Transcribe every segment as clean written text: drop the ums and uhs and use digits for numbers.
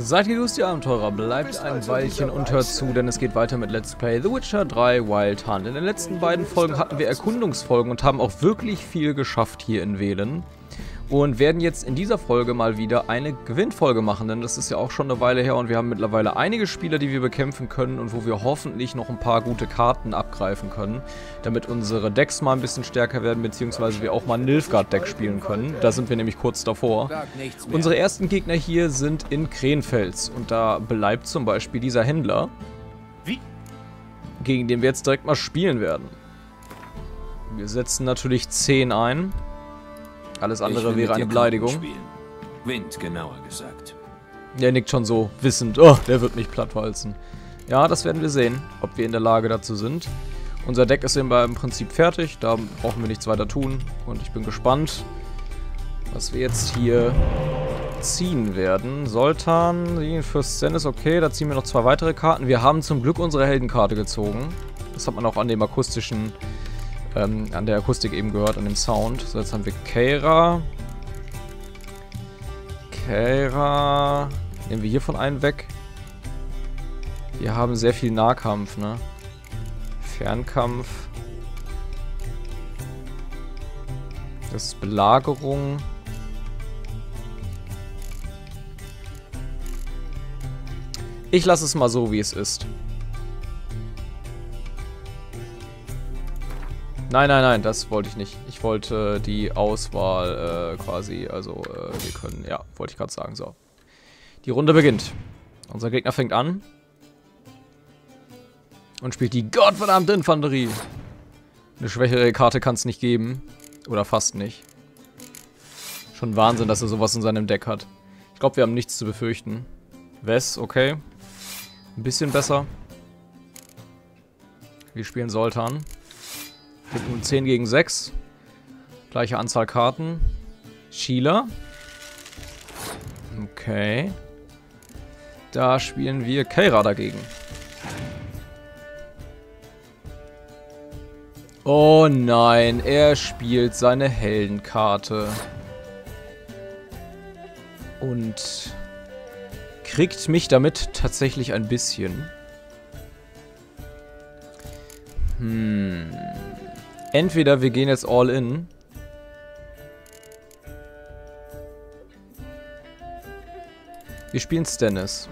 Seid gegrüßt, ihr Abenteurer, bleibt ein Weilchen und hört zu, denn es geht weiter mit Let's Play The Witcher 3 Wild Hunt. In den letzten beiden Folgen hatten wir Erkundungsfolgen und haben auch wirklich viel geschafft hier in Velen. Und werden jetzt in dieser Folge mal wieder eine Gwint-Folge machen, denn das ist ja auch schon eine Weile her und wir haben mittlerweile einige Spieler, die wir bekämpfen können und wo wir hoffentlich noch ein paar gute Karten abgreifen können, damit unsere Decks mal ein bisschen stärker werden, beziehungsweise wir auch mal Nilfgaard-Deck spielen können. Da sind wir nämlich kurz davor. Unsere ersten Gegner hier sind in Krähenfels und da bleibt zum Beispiel dieser Händler, gegen den wir jetzt direkt mal spielen werden. Wir setzen natürlich 10 ein. Alles andere wäre eine Beleidigung. Gwint, genauer gesagt. Der nickt schon so, wissend. Oh, der wird mich plattwalzen. Ja, das werden wir sehen, ob wir in der Lage dazu sind. Unser Deck ist im Prinzip fertig, da brauchen wir nichts weiter tun. Und ich bin gespannt, was wir jetzt hier ziehen werden. Sultan, Fürst Zen ist okay, da ziehen wir noch 2 weitere Karten. Wir haben zum Glück unsere Heldenkarte gezogen. Das hat man auch an dem akustischen... an der Akustik eben gehört, an dem Sound. So, jetzt haben wir Keira. Keira. Nehmen wir hiervon einen weg. Wir haben sehr viel Nahkampf, ne? Fernkampf. Das ist Belagerung. Ich lasse es mal so, wie es ist. Nein, nein, nein, das wollte ich nicht. Ich wollte die Auswahl quasi, also wir können, ja, wollte ich gerade sagen, so. Die Runde beginnt. Unser Gegner fängt an. Und spielt die gottverdammte Infanterie. Eine schwächere Karte kann es nicht geben. Oder fast nicht. Schon Wahnsinn, dass er sowas in seinem Deck hat. Ich glaube, wir haben nichts zu befürchten. Wes, okay. Ein bisschen besser. Wir spielen Sultan. Gibt nun 10 gegen 6. Gleiche Anzahl Karten. Sheila. Okay. Da spielen wir Keira dagegen. Oh nein, er spielt seine Heldenkarte. Und kriegt mich damit tatsächlich ein bisschen. Entweder wir gehen jetzt all in. Wir spielen Stannis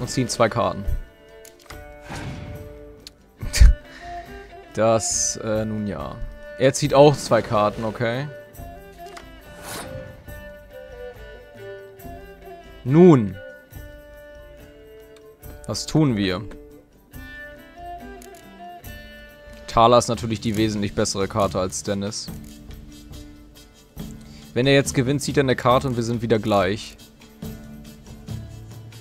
und ziehen 2 Karten. Das, nun ja. Er zieht auch 2 Karten, okay. Nun. Was tun wir? Thala ist natürlich die wesentlich bessere Karte als Stannis. Wenn er jetzt gewinnt, zieht er eine Karte und wir sind wieder gleich.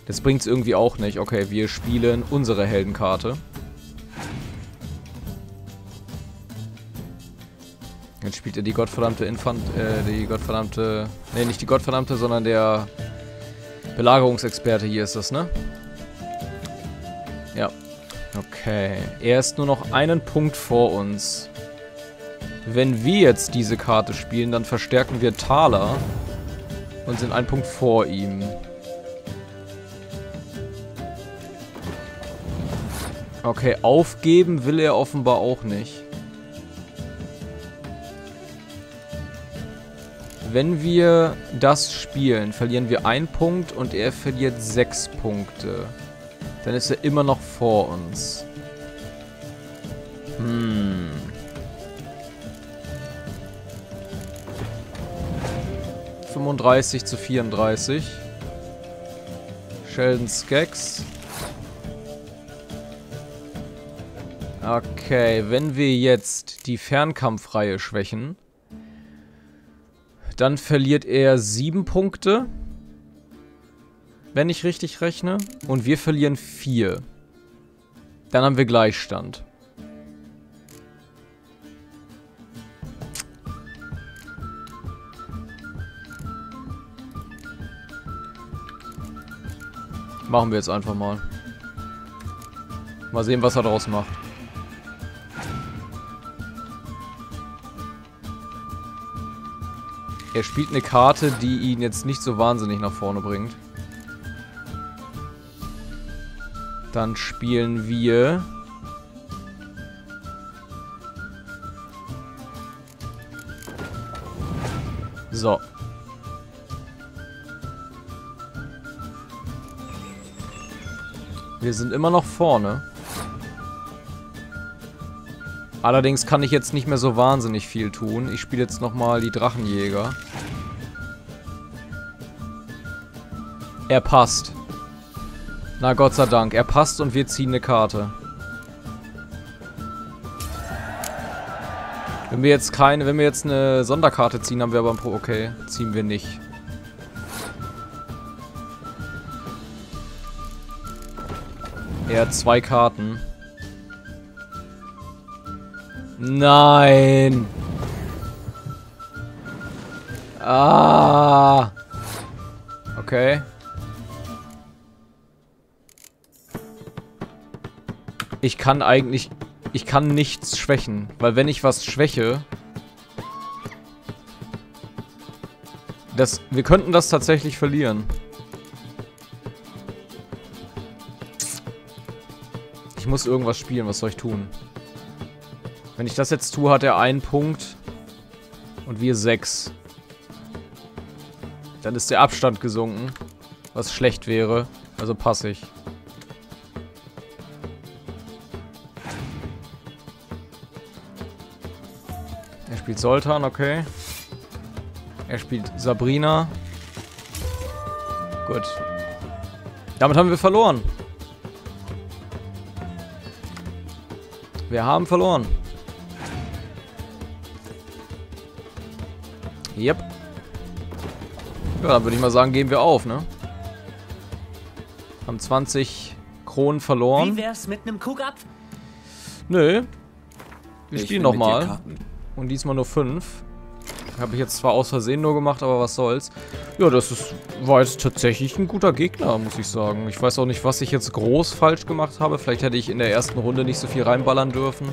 Das bringt's irgendwie auch nicht. Okay, wir spielen unsere Heldenkarte. Jetzt spielt er die gottverdammte Ne, nicht die gottverdammte, sondern der Belagerungsexperte hier ist das, ne? Ja. Okay, er ist nur noch einen Punkt vor uns. Wenn wir jetzt diese Karte spielen, dann verstärken wir Thala und sind einen Punkt vor ihm. Okay, aufgeben will er offenbar auch nicht. Wenn wir das spielen, verlieren wir 1 Punkt und er verliert 6 Punkte. Dann ist er immer noch vor uns. Hm. 35:34. Sheldon Skeks. Okay, wenn wir jetzt die Fernkampfreihe schwächen, dann verliert er 7 Punkte. Wenn ich richtig rechne. Und wir verlieren 4. Dann haben wir Gleichstand. Machen wir jetzt einfach mal. Mal sehen, was er daraus macht. Er spielt eine Karte, die ihn jetzt nicht so wahnsinnig nach vorne bringt. Dann spielen wir... So. Wir sind immer noch vorne. Allerdings kann ich jetzt nicht mehr so wahnsinnig viel tun. Ich spiele jetzt nochmal die Drachenjäger. Er passt. Na Gott sei Dank, er passt und wir ziehen eine Karte. Wenn wir jetzt eine Sonderkarte ziehen, haben wir aber ein Pro. Okay, ziehen wir nicht. Er hat 2 Karten. Nein! Ah! Okay. Ich kann nichts schwächen, weil wenn ich was schwäche... Wir könnten das tatsächlich verlieren. Ich muss irgendwas spielen, was soll ich tun? Wenn ich das jetzt tue, hat er 1 Punkt und wir 6. Dann ist der Abstand gesunken, was schlecht wäre, also passe ich. Er spielt Zoltan, okay. Er spielt Sabrina. Gut. Damit haben wir verloren. Wir haben verloren. Yep. Ja, dann würde ich mal sagen, geben wir auf, ne? Haben 20 Kronen verloren. Wie wär's mit einem Kuck-Up? Nö. Wir spielen nochmal. Und diesmal nur 5. Habe ich jetzt zwar aus Versehen nur gemacht, aber was soll's. Ja, war jetzt tatsächlich ein guter Gegner, muss ich sagen. Ich weiß auch nicht, was ich jetzt groß falsch gemacht habe. Vielleicht hätte ich in der ersten Runde nicht so viel reinballern dürfen.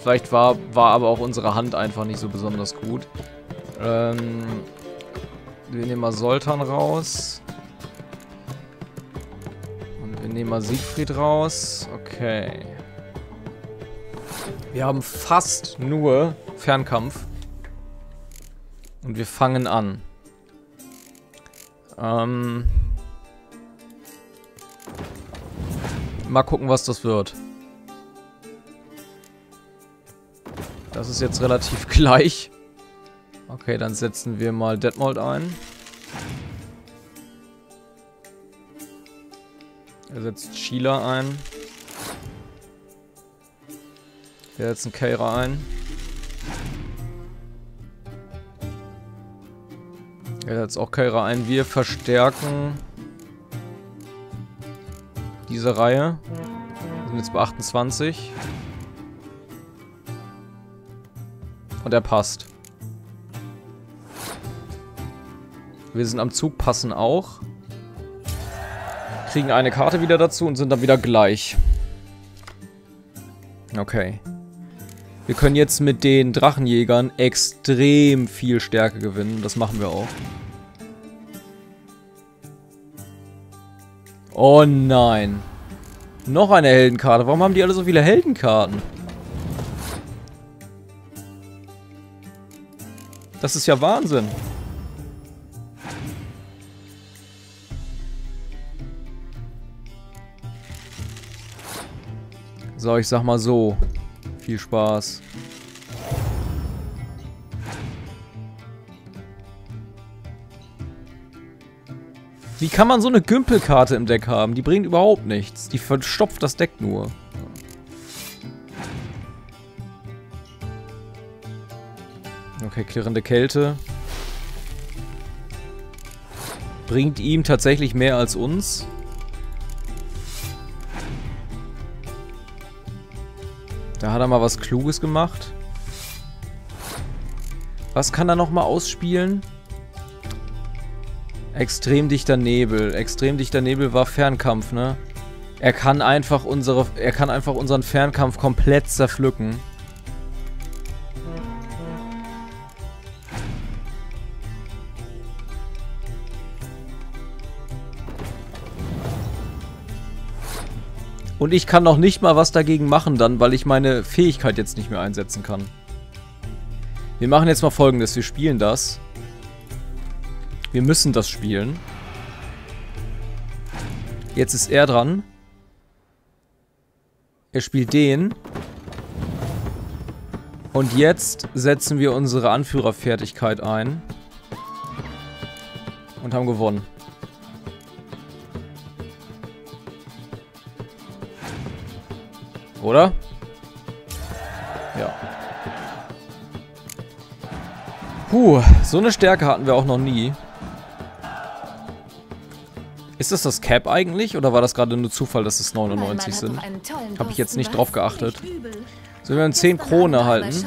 Vielleicht war aber auch unsere Hand einfach nicht so besonders gut. Wir nehmen mal Zoltan raus. Und wir nehmen mal Siegfried raus. Okay. Wir haben fast nur Fernkampf. Und wir fangen an. Mal gucken, was das wird. Das ist jetzt relativ gleich. Okay, dann setzen wir mal Detmold ein. Er setzt Sheila ein. Wir setzen Keira ein. Er setzt auch Keira ein. Wir verstärken diese Reihe. Wir sind jetzt bei 28. Und er passt. Wir sind am Zug, passen auch. Kriegen eine Karte wieder dazu und sind dann wieder gleich. Okay. Wir können jetzt mit den Drachenjägern extrem viel Stärke gewinnen. Das machen wir auch. Oh nein. Noch eine Heldenkarte. Warum haben die alle so viele Heldenkarten? Das ist ja Wahnsinn. So, ich sag mal so. Viel Spaß. Wie kann man so eine Gümpelkarte im Deck haben? Die bringt überhaupt nichts. Die verstopft das Deck nur. Okay, klirrende Kälte. Bringt ihm tatsächlich mehr als uns. Da hat er mal was Kluges gemacht. Was kann er nochmal ausspielen? Extrem dichter Nebel. Extrem dichter Nebel war Fernkampf, ne? Er kann einfach unseren Fernkampf komplett zerpflücken. Und ich kann noch nicht mal was dagegen machen dann, weil ich meine Fähigkeit jetzt nicht mehr einsetzen kann. Wir machen jetzt mal Folgendes. Wir spielen das. Wir müssen das spielen. Jetzt ist er dran. Er spielt den. Und jetzt setzen wir unsere Anführerfertigkeit ein. Und haben gewonnen. Oder? Ja. Puh, so eine Stärke hatten wir auch noch nie. Ist das das Cap eigentlich? Oder war das gerade nur Zufall, dass es 99 sind? Habe ich jetzt nicht drauf geachtet. So, wir haben 10 Kronen erhalten.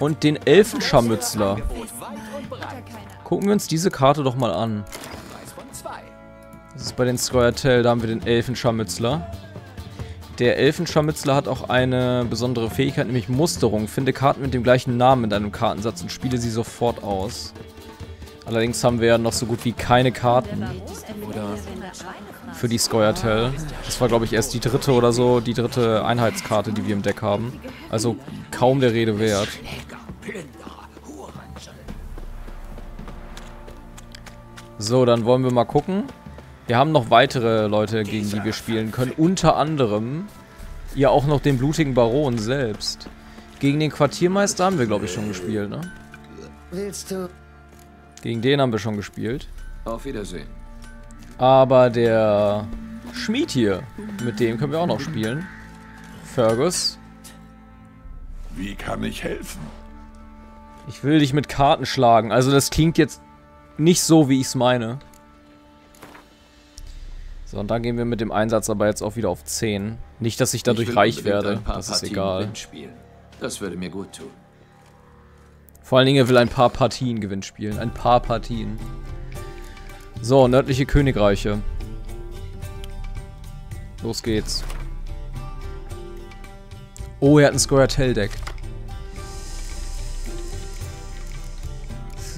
Und den Elfenscharmützler. Gucken wir uns diese Karte doch mal an. Das ist bei den Scoia'tael, da haben wir den Elfenscharmützler. Der Elfenscharmützler hat auch eine besondere Fähigkeit, nämlich Musterung. Finde Karten mit dem gleichen Namen in deinem Kartensatz und spiele sie sofort aus. Allerdings haben wir ja noch so gut wie keine Karten für die Scoia'tael. Das war, glaube ich, erst die dritte oder so, die dritte Einheitskarte, die wir im Deck haben. Also kaum der Rede wert. So, dann wollen wir mal gucken. Wir haben noch weitere Leute, gegen die wir spielen können. Unter anderem ja auch noch den blutigen Baron selbst. Gegen den Quartiermeister haben wir, glaube ich, schon gespielt, ne? Gegen den haben wir schon gespielt. Auf Wiedersehen. Aber der Schmied hier, mit dem können wir auch noch spielen. Fergus. Wie kann ich helfen? Ich will dich mit Karten schlagen. Also das klingt jetzt nicht so, wie ich es meine. So, und dann gehen wir mit dem Einsatz aber jetzt auch wieder auf 10. Nicht, dass ich dadurch reich werde. Das ist egal. Das würde mir gut tun. Vor allen Dingen, er will ein paar Partien Gewinn spielen. Ein paar Partien. So, nördliche Königreiche. Los geht's. Oh, er hat ein Scoia'tael-Deck.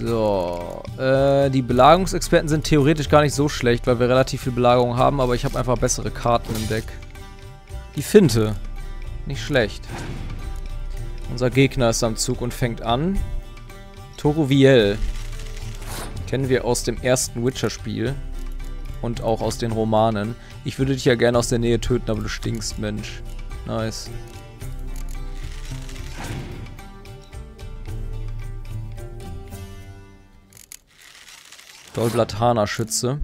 So, die Belagerungsexperten sind theoretisch gar nicht so schlecht, weil wir relativ viel Belagerung haben, aber ich habe einfach bessere Karten im Deck. Die Finte. Nicht schlecht. Unser Gegner ist am Zug und fängt an. Toruviel. Kennen wir aus dem ersten Witcher-Spiel. Und auch aus den Romanen. Ich würde dich ja gerne aus der Nähe töten, aber du stinkst, Mensch. Nice. Dolblataner-Schütze.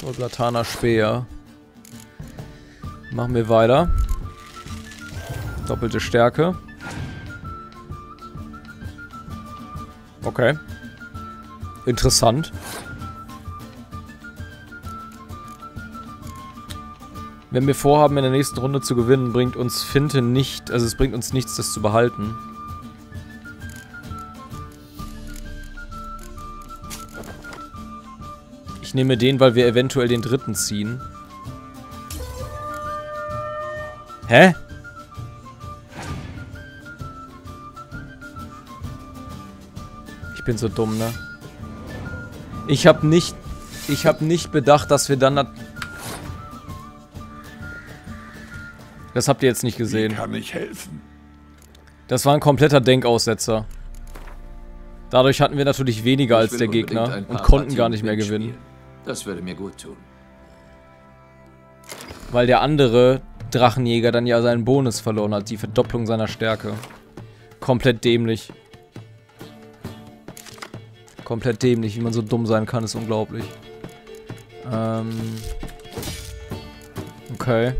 Dolblataner-Speer. Machen wir weiter. Doppelte Stärke. Okay. Interessant. Wenn wir vorhaben, in der nächsten Runde zu gewinnen, bringt uns Finte nicht, also es bringt uns nichts, das zu behalten. Ich nehme den, weil wir eventuell den dritten ziehen. Hä? Ich bin so dumm, ne? Ich hab nicht bedacht, dass wir dann... Das habt ihr jetzt nicht gesehen. Wie kann ich helfen? Das war ein kompletter Denkaussetzer. Dadurch hatten wir natürlich weniger als der Gegner und konnten gar nicht mehr gewinnen. Das würde mir gut tun. Weil der andere Drachenjäger dann ja seinen Bonus verloren hat, die Verdopplung seiner Stärke. Komplett dämlich. Komplett dämlich, wie man so dumm sein kann, ist unglaublich. Okay.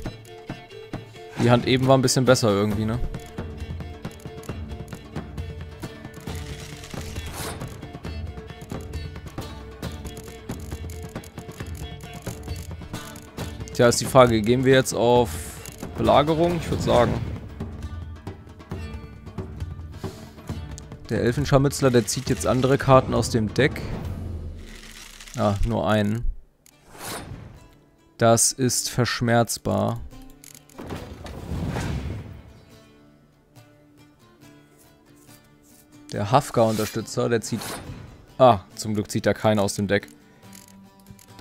Die Hand eben war ein bisschen besser irgendwie, ne? Tja, ist die Frage, gehen wir jetzt auf Belagerung? Ich würde sagen. Der Elfenscharmützler, der zieht jetzt andere Karten aus dem Deck. Ah, nur einen. Das ist verschmerzbar. Der Hafka-Unterstützer, der zieht... Ah, zum Glück zieht da keiner aus dem Deck.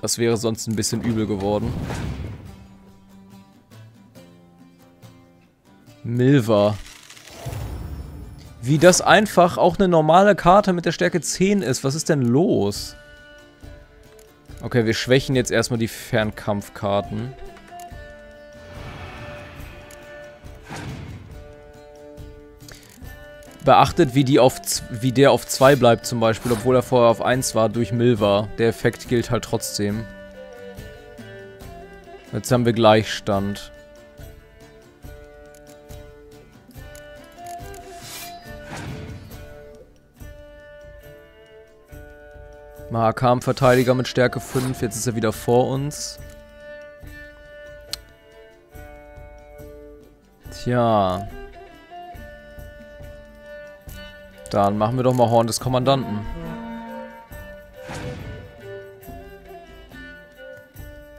Das wäre sonst ein bisschen übel geworden. Milva. Wie das einfach auch eine normale Karte mit der Stärke 10 ist. Was ist denn los? Okay, wir schwächen jetzt erstmal die Fernkampfkarten. Beachtet, wie der auf 2 bleibt zum Beispiel, obwohl er vorher auf 1 war, durch Milva. Der Effekt gilt halt trotzdem. Jetzt haben wir Gleichstand. Mahakam-Verteidiger mit Stärke 5, jetzt ist er wieder vor uns. Tja... Dann machen wir doch mal Horn des Kommandanten.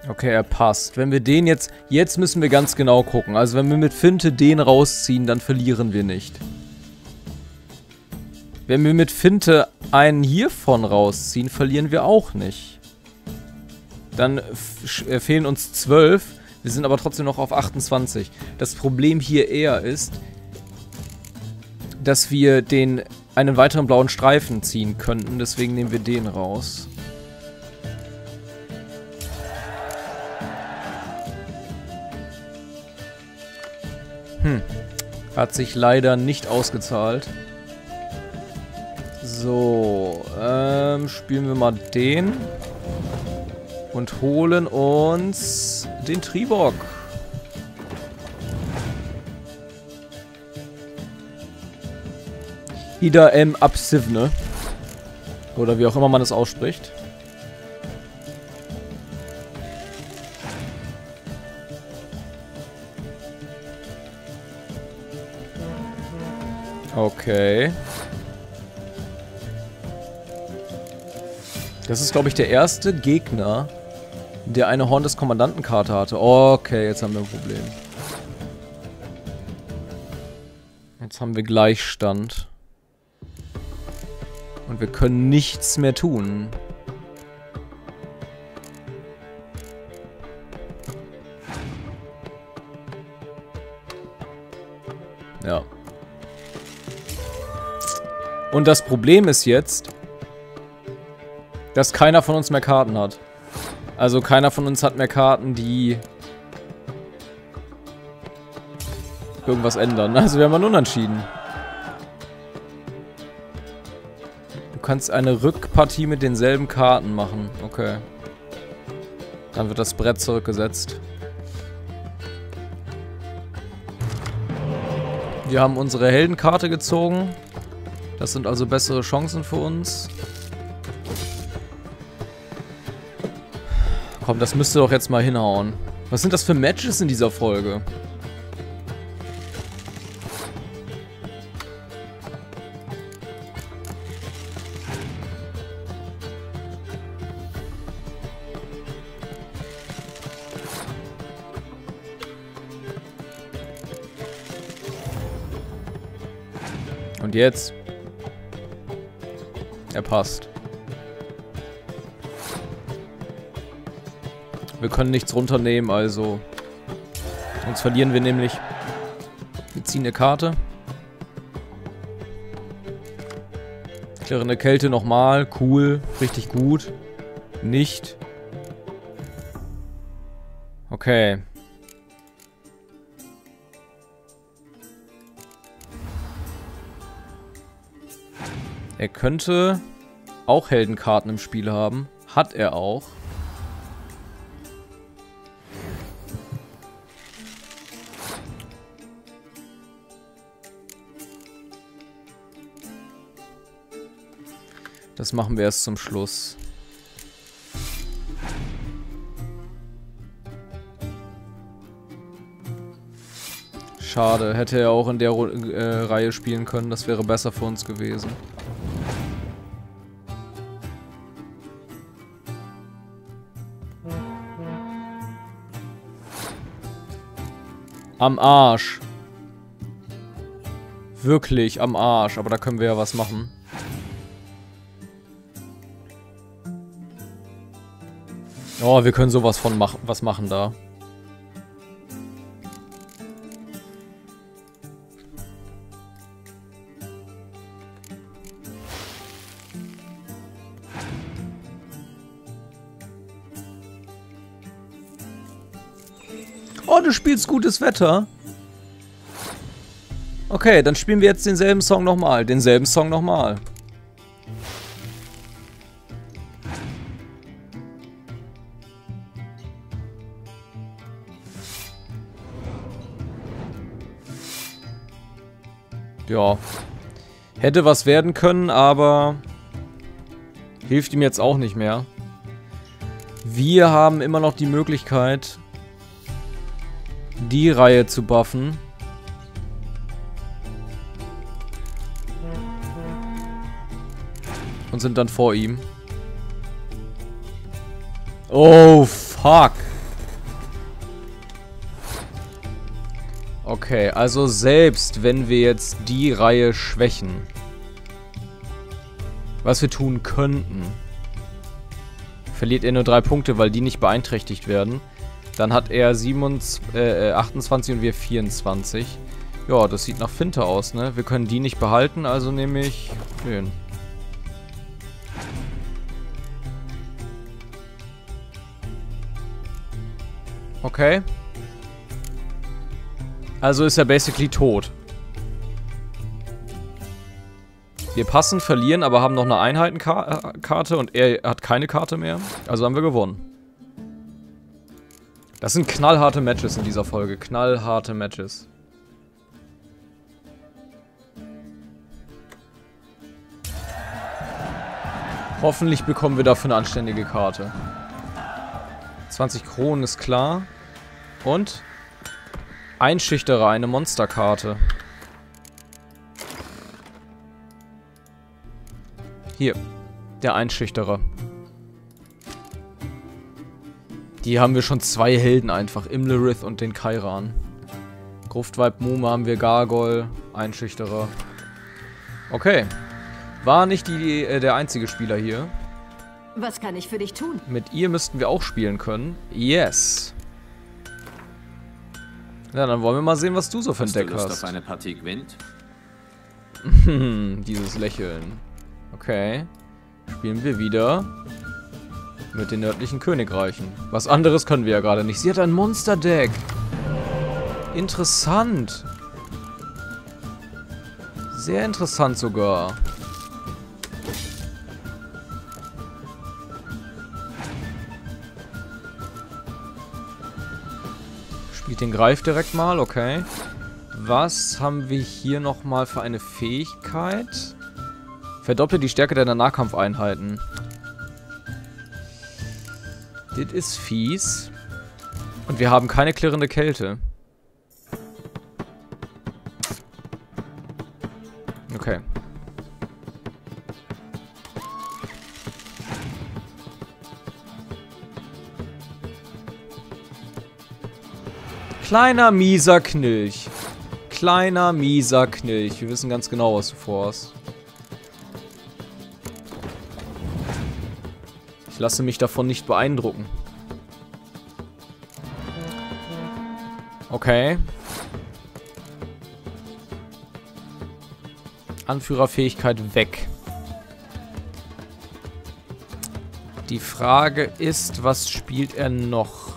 Okay, er passt. Wenn wir den jetzt... Jetzt müssen wir ganz genau gucken. Also wenn wir mit Finte den rausziehen, dann verlieren wir nicht. Wenn wir mit Finte einen hiervon rausziehen, verlieren wir auch nicht. Dann fehlen uns 12. Wir sind aber trotzdem noch auf 28. Das Problem hier eher ist... dass wir einen weiteren blauen Streifen ziehen könnten. Deswegen nehmen wir den raus. Hat sich leider nicht ausgezahlt. So, spielen wir mal den. Und holen uns den Tribok. Ida M. Absivne. Oder wie auch immer man das ausspricht. Okay. Das ist, glaube ich, der erste Gegner, der eine Horn des Kommandantenkarte hatte. Okay, jetzt haben wir ein Problem. Jetzt haben wir Gleichstand. Und wir können nichts mehr tun. Ja. Und das Problem ist jetzt, dass keiner von uns mehr Karten hat. Also keiner von uns hat mehr Karten, die irgendwas ändern. Also wir haben einen Unentschieden. Du kannst eine Rückpartie mit denselben Karten machen. Okay. Dann wird das Brett zurückgesetzt. Wir haben unsere Heldenkarte gezogen. Das sind also bessere Chancen für uns. Komm, das müsste doch jetzt mal hinhauen. Was sind das für Matches in dieser Folge? Und jetzt? Er passt. Wir können nichts runternehmen, also. Sonst verlieren wir nämlich. Wir ziehen eine Karte. Klirrende Kälte nochmal. Cool. Richtig gut. Nicht. Okay. Er könnte auch Heldenkarten im Spiel haben. Hat er auch. Das machen wir erst zum Schluss. Schade, hätte er auch in der Reihe spielen können. Das wäre besser für uns gewesen. Am Arsch. wirklich am Arsch, aber da können wir ja was machen. Oh, wir können sowas von was machen da. Oh, du spielst gutes Wetter. Okay, dann spielen wir jetzt denselben Song nochmal. Denselben Song nochmal. Ja. Hätte was werden können, aber hilft ihm jetzt auch nicht mehr. Wir haben immer noch die Möglichkeit, die Reihe zu buffen. Und sind dann vor ihm. Oh, fuck. Okay, also selbst wenn wir jetzt die Reihe schwächen, was wir tun könnten, verliert er nur 3 Punkte, weil die nicht beeinträchtigt werden. Dann hat er 28 und wir 24. Ja, das sieht nach Finte aus, ne? Wir können die nicht behalten, also nehme ich den. Okay. Also ist er basically tot. Wir passen, verlieren, aber haben noch eine Einheitenkarte und er hat keine Karte mehr. Also haben wir gewonnen. Das sind knallharte Matches in dieser Folge. Knallharte Matches. Hoffentlich bekommen wir dafür eine anständige Karte. 20 Kronen ist klar. Und Einschüchterer, eine Monsterkarte. Hier, der Einschüchterer. Die haben wir schon 2 Helden einfach, Imlerith und den Kairan. Gruftweib Mume haben wir, Gargol, Einschüchterer. Okay. War nicht der einzige Spieler hier. Was kann ich für dich tun? Mit ihr müssten wir auch spielen können. Yes. Ja, dann wollen wir mal sehen, was du so für ein Deck hast. Hast du Lust auf eine Partie Gwint? Dieses Lächeln. Okay. Spielen wir wieder mit den nördlichen Königreichen. Was anderes können wir ja gerade nicht. Sie hat ein Monsterdeck. Interessant. Sehr interessant sogar. Den Greif direkt mal, okay. Was haben wir hier nochmal für eine Fähigkeit? Verdoppelt die Stärke deiner Nahkampfeinheiten. Das ist fies. Und wir haben keine klirrende Kälte. Okay. Kleiner, mieser Knilch. Kleiner, mieser Knilch. Wir wissen ganz genau, was du vorhast. Ich lasse mich davon nicht beeindrucken. Okay. Anführerfähigkeit weg. Die Frage ist, was spielt er noch?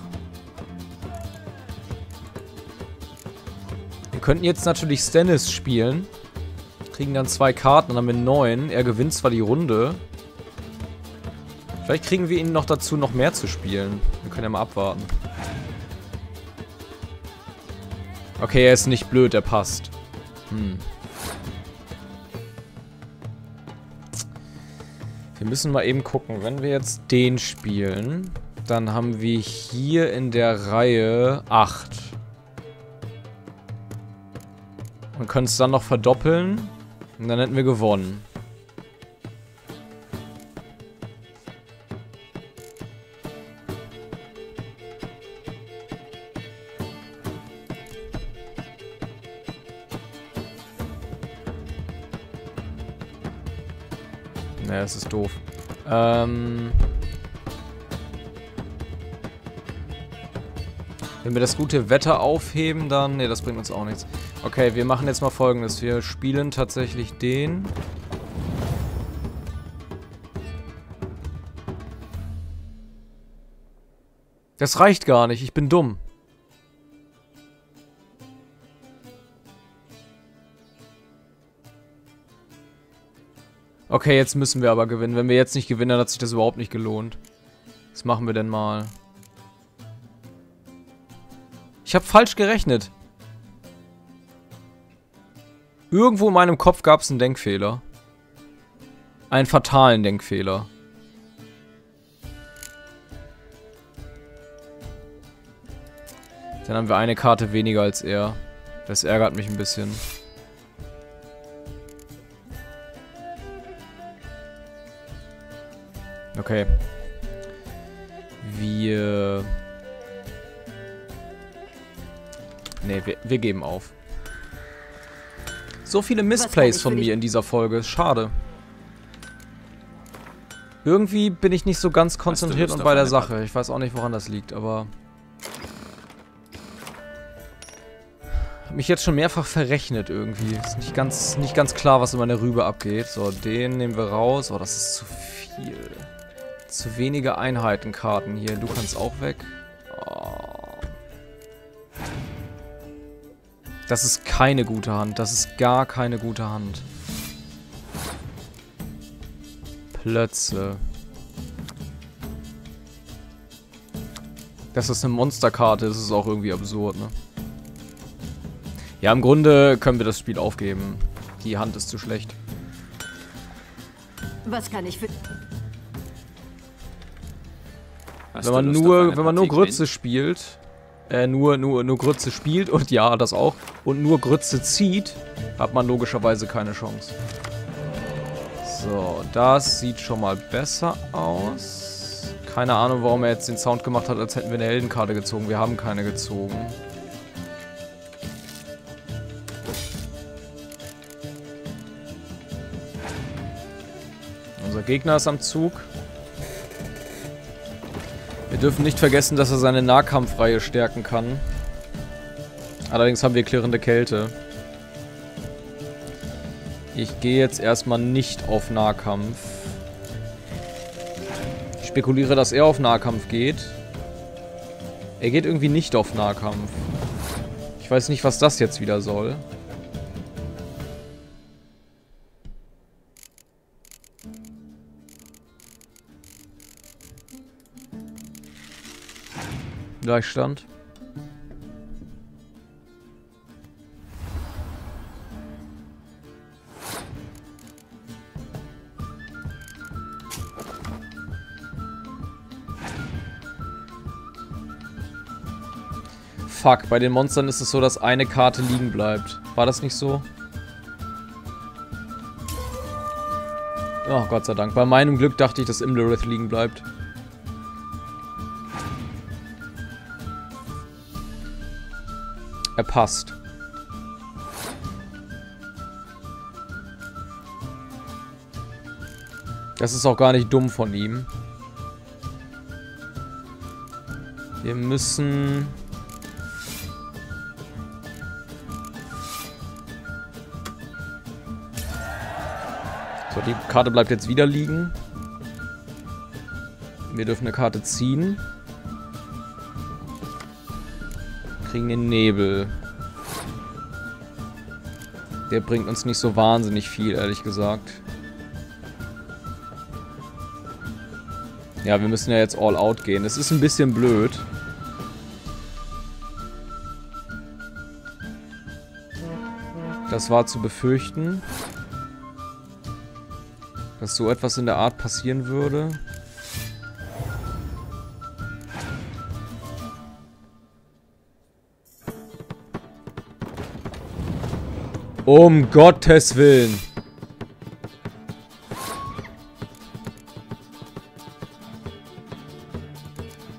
Wir könnten jetzt natürlich Stannis spielen. Kriegen dann 2 Karten, dann haben wir 9. Er gewinnt zwar die Runde. Vielleicht kriegen wir ihn noch dazu, noch mehr zu spielen. Wir können ja mal abwarten. Okay, er ist nicht blöd, er passt. Wir müssen mal eben gucken. Wenn wir jetzt den spielen, dann haben wir hier in der Reihe 8. Und können es dann noch verdoppeln. Und dann hätten wir gewonnen. Naja, das ist doof. Wenn wir das gute Wetter aufheben, dann... Ne, das bringt uns auch nichts. Okay, wir machen jetzt mal Folgendes. Wir spielen tatsächlich den... Das reicht gar nicht, ich bin dumm. Okay, jetzt müssen wir aber gewinnen. Wenn wir jetzt nicht gewinnen, dann hat sich das überhaupt nicht gelohnt. Was machen wir denn mal? Ich habe falsch gerechnet. Irgendwo in meinem Kopf gab es einen Denkfehler. Einen fatalen Denkfehler. Dann haben wir eine Karte weniger als er. Das ärgert mich ein bisschen. Okay. Wir geben auf. So viele Missplays von mir in dieser Folge. Schade. Irgendwie bin ich nicht so ganz konzentriert und bei der Sache. Ich weiß auch nicht, woran das liegt, aber... mich jetzt schon mehrfach verrechnet irgendwie. Ist nicht ganz klar, was in meiner Rübe abgeht. So, den nehmen wir raus. Oh, das ist zu viel. Zu wenige Einheitenkarten hier. Du kannst auch weg. Oh. Das ist keine gute Hand. Das ist gar keine gute Hand. Plötze. Das ist eine Monsterkarte. Das ist auch irgendwie absurd, ne? Ja, im Grunde können wir das Spiel aufgeben. Die Hand ist zu schlecht. Was kann ich für... Wenn man nur Grütze spielt, nur Grütze spielt und ja, das auch, und nur Grütze zieht, hat man logischerweise keine Chance. So, das sieht schon mal besser aus. Keine Ahnung, warum er jetzt den Sound gemacht hat, als hätten wir eine Heldenkarte gezogen. Wir haben keine gezogen. Unser Gegner ist am Zug. Wir dürfen nicht vergessen, dass er seine Nahkampfreihe stärken kann. Allerdings haben wir klirrende Kälte. Ich gehe jetzt erstmal nicht auf Nahkampf. Ich spekuliere, dass er auf Nahkampf geht. Er geht irgendwie nicht auf Nahkampf. Ich weiß nicht, was das jetzt wieder soll. Gleichstand. Fuck, bei den Monstern ist es so, dass eine Karte liegen bleibt. War das nicht so? Oh, Gott sei Dank. Bei meinem Glück dachte ich, dass Imlerith liegen bleibt. Er passt. Das ist auch gar nicht dumm von ihm. Wir müssen... So, die Karte bleibt jetzt wieder liegen. Wir dürfen eine Karte ziehen. Kriegen den Nebel. Der bringt uns nicht so wahnsinnig viel, ehrlich gesagt. Ja, wir müssen ja jetzt all out gehen. Das ist ein bisschen blöd. Das war zu befürchten, dass so etwas in der Art passieren würde. Um Gottes Willen.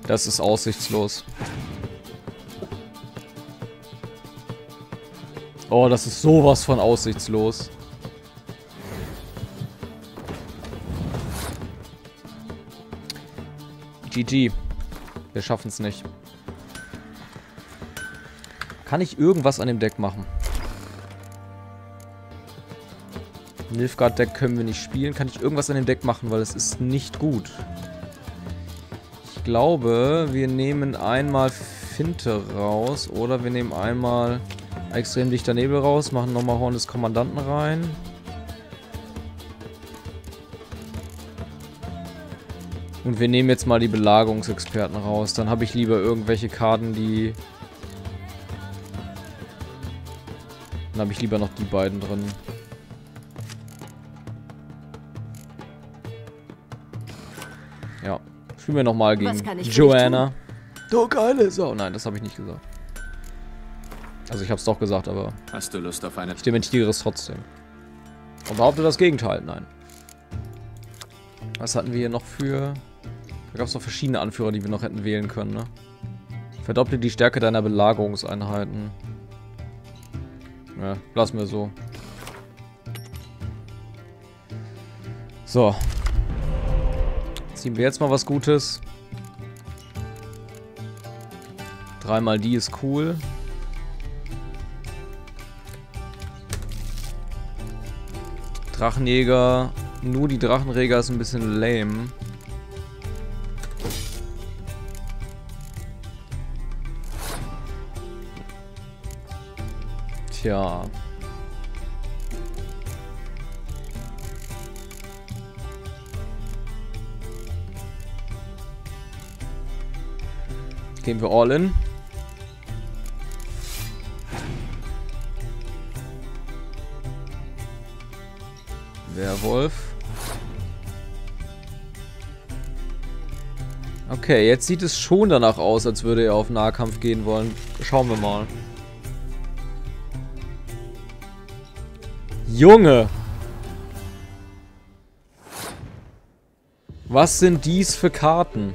Das ist aussichtslos. Oh, das ist sowas von aussichtslos. GG. Wir schaffen es nicht. Kann ich irgendwas an dem Deck machen? Nilfgaard-Deck können wir nicht spielen. Kann ich irgendwas an dem Deck machen, weil es ist nicht gut. Ich glaube, wir nehmen einmal Finte raus oder wir nehmen einmal extrem dichter Nebel raus, machen nochmal Horn des Kommandanten rein. Und wir nehmen jetzt mal die Belagerungsexperten raus. Dann habe ich lieber irgendwelche Karten, die... Dann habe ich lieber noch die beiden drin. Ja. Spielen wir nochmal gegen Joanna. Doch, geile Sau. Oh nein, das habe ich nicht gesagt. Also ich habe es doch gesagt, aber... Hast du Lust auf eine... Ich dementiere es trotzdem. Und behaupte das Gegenteil, nein. Was hatten wir hier noch für... Da gab es noch verschiedene Anführer, die wir noch hätten wählen können, ne? Verdopple die Stärke deiner Belagerungseinheiten. Ja, lassen wir so. So. Ziehen wir jetzt mal was Gutes. Dreimal die ist cool. Drachenjäger. Nur die Drachenjäger ist ein bisschen lame. Tja. Gehen wir all in. Werwolf. Okay, jetzt sieht es schon danach aus, als würde er auf Nahkampf gehen wollen. Schauen wir mal. Junge! Was sind dies für Karten?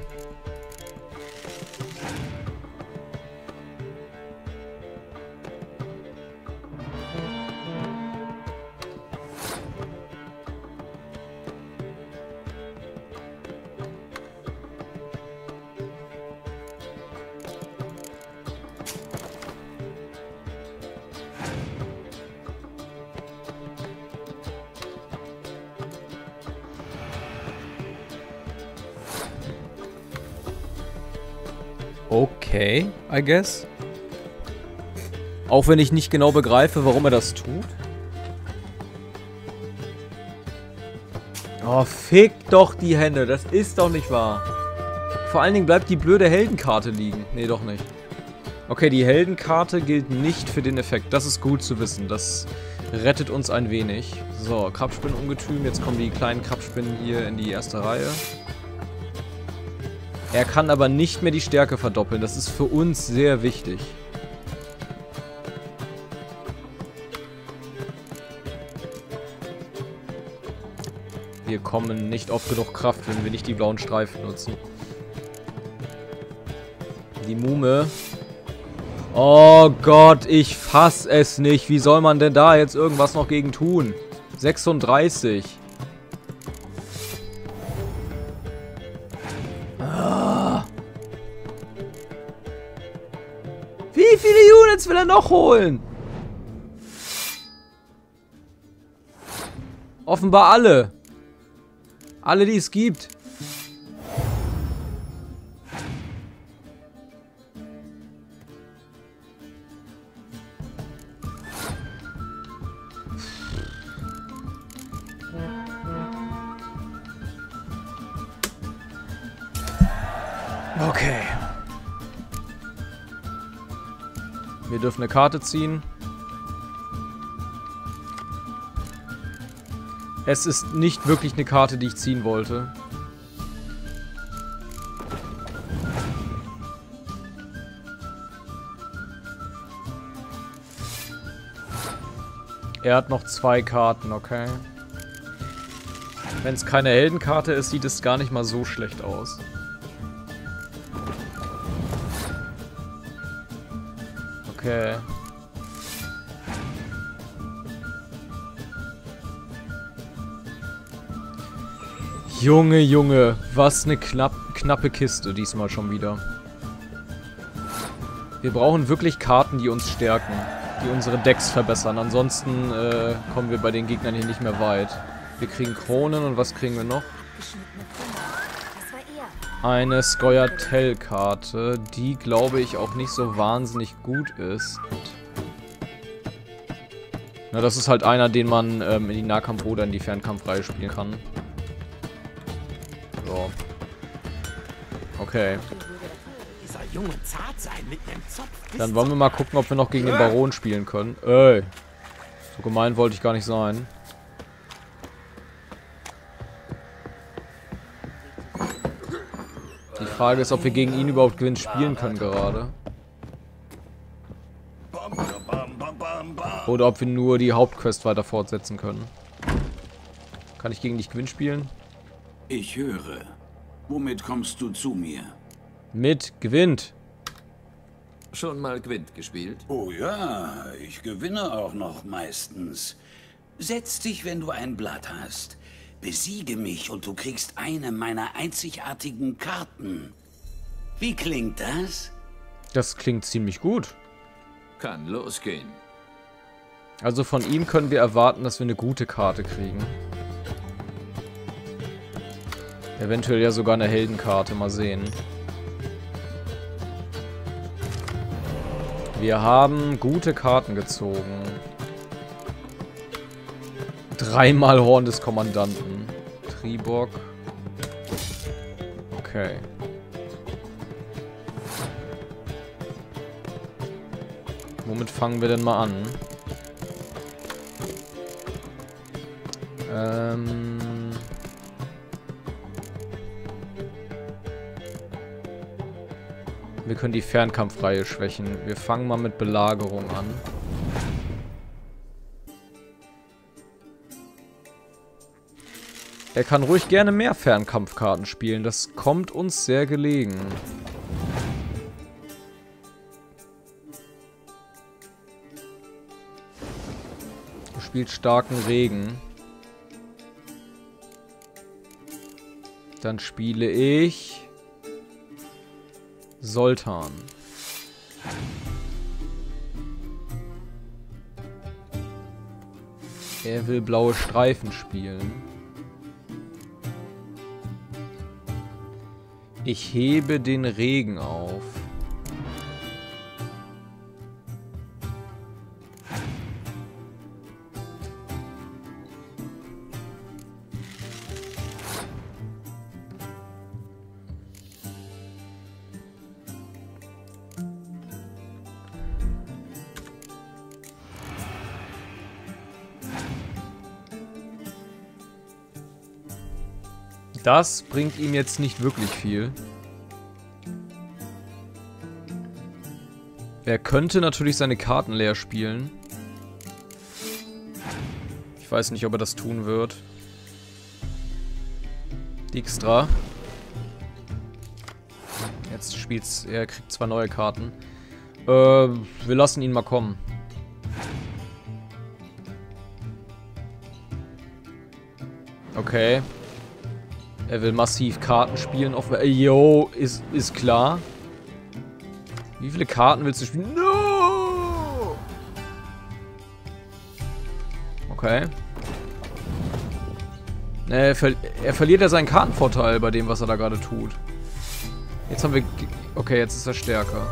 Okay, I guess. Auch wenn ich nicht genau begreife, warum er das tut. Oh, fick doch die Hände, das ist doch nicht wahr. Vor allen Dingen bleibt die blöde Heldenkarte liegen. Nee, doch nicht. Okay, die Heldenkarte gilt nicht für den Effekt. Das ist gut zu wissen, das rettet uns ein wenig. So, Krabspinnenungetüm, jetzt kommen die kleinen Krabspinnen hier in die erste Reihe. Er kann aber nicht mehr die Stärke verdoppeln. Das ist für uns sehr wichtig. Wir kommen nicht oft genug Kraft, wenn wir nicht die blauen Streifen nutzen. Die Mume. Oh Gott, ich fass es nicht. Wie soll man denn da jetzt irgendwas noch gegen tun? 36. Wie viele Units will er noch holen? Offenbar alle. Alle, die es gibt. Okay. Wir dürfen eine Karte ziehen. Es ist nicht wirklich eine Karte, die ich ziehen wollte. Er hat noch zwei Karten, okay. Wenn es keine Heldenkarte ist, sieht es gar nicht mal so schlecht aus. Okay. Junge, Junge, was eine knappe Kiste diesmal schon wieder. Wir brauchen wirklich Karten, die uns stärken, die unsere Decks verbessern. Ansonsten kommen wir bei den Gegnern hier nicht mehr weit. Wir kriegen Kronen und was kriegen wir noch? Eine Scoia'tael-Karte, die glaube ich auch nicht so wahnsinnig gut ist. Na, das ist halt einer, den man in die Nahkampf- oder in die Fernkampfreihe spielen kann. So. Okay. Dann wollen wir mal gucken, ob wir noch gegen den Baron spielen können. Ey. So gemein wollte ich gar nicht sein. Die Frage ist, ob wir gegen ihn überhaupt Gwint spielen können gerade. Oder ob wir nur die Hauptquest weiter fortsetzen können. Kann ich gegen dich Gwint spielen? Ich höre. Womit kommst du zu mir? Mit Gwint. Schon mal Gwint gespielt? Oh ja, ich gewinne auch noch meistens. Setz dich, wenn du ein Blatt hast. Besiege mich und du kriegst eine meiner einzigartigen Karten. Wie klingt das? Das klingt ziemlich gut. Kann losgehen. Also von ihm können wir erwarten, dass wir eine gute Karte kriegen. Eventuell ja sogar eine Heldenkarte, mal sehen. Wir haben gute Karten gezogen. Dreimal Horn des Kommandanten. Tribok. Okay. Womit fangen wir denn mal an? Wir können die Fernkampfreihe schwächen. Wir fangen mal mit Belagerung an. Er kann ruhig gerne mehr Fernkampfkarten spielen. Das kommt uns sehr gelegen. Er spielt starken Regen. Dann spiele ich Soltan. Er will blaue Streifen spielen. Ich hebe den Regen auf. Das bringt ihm jetzt nicht wirklich viel. Er könnte natürlich seine Karten leer spielen. Ich weiß nicht, ob er das tun wird. Dijkstra. Jetzt spielt's. Er kriegt zwar neue Karten. Wir lassen ihn mal kommen. Okay. Er will massiv Karten spielen. Jo, ist klar. Wie viele Karten willst du spielen? No! Okay. Er verliert ja seinen Kartenvorteil bei dem, was er da gerade tut. Jetzt haben wir... Okay, jetzt ist er stärker.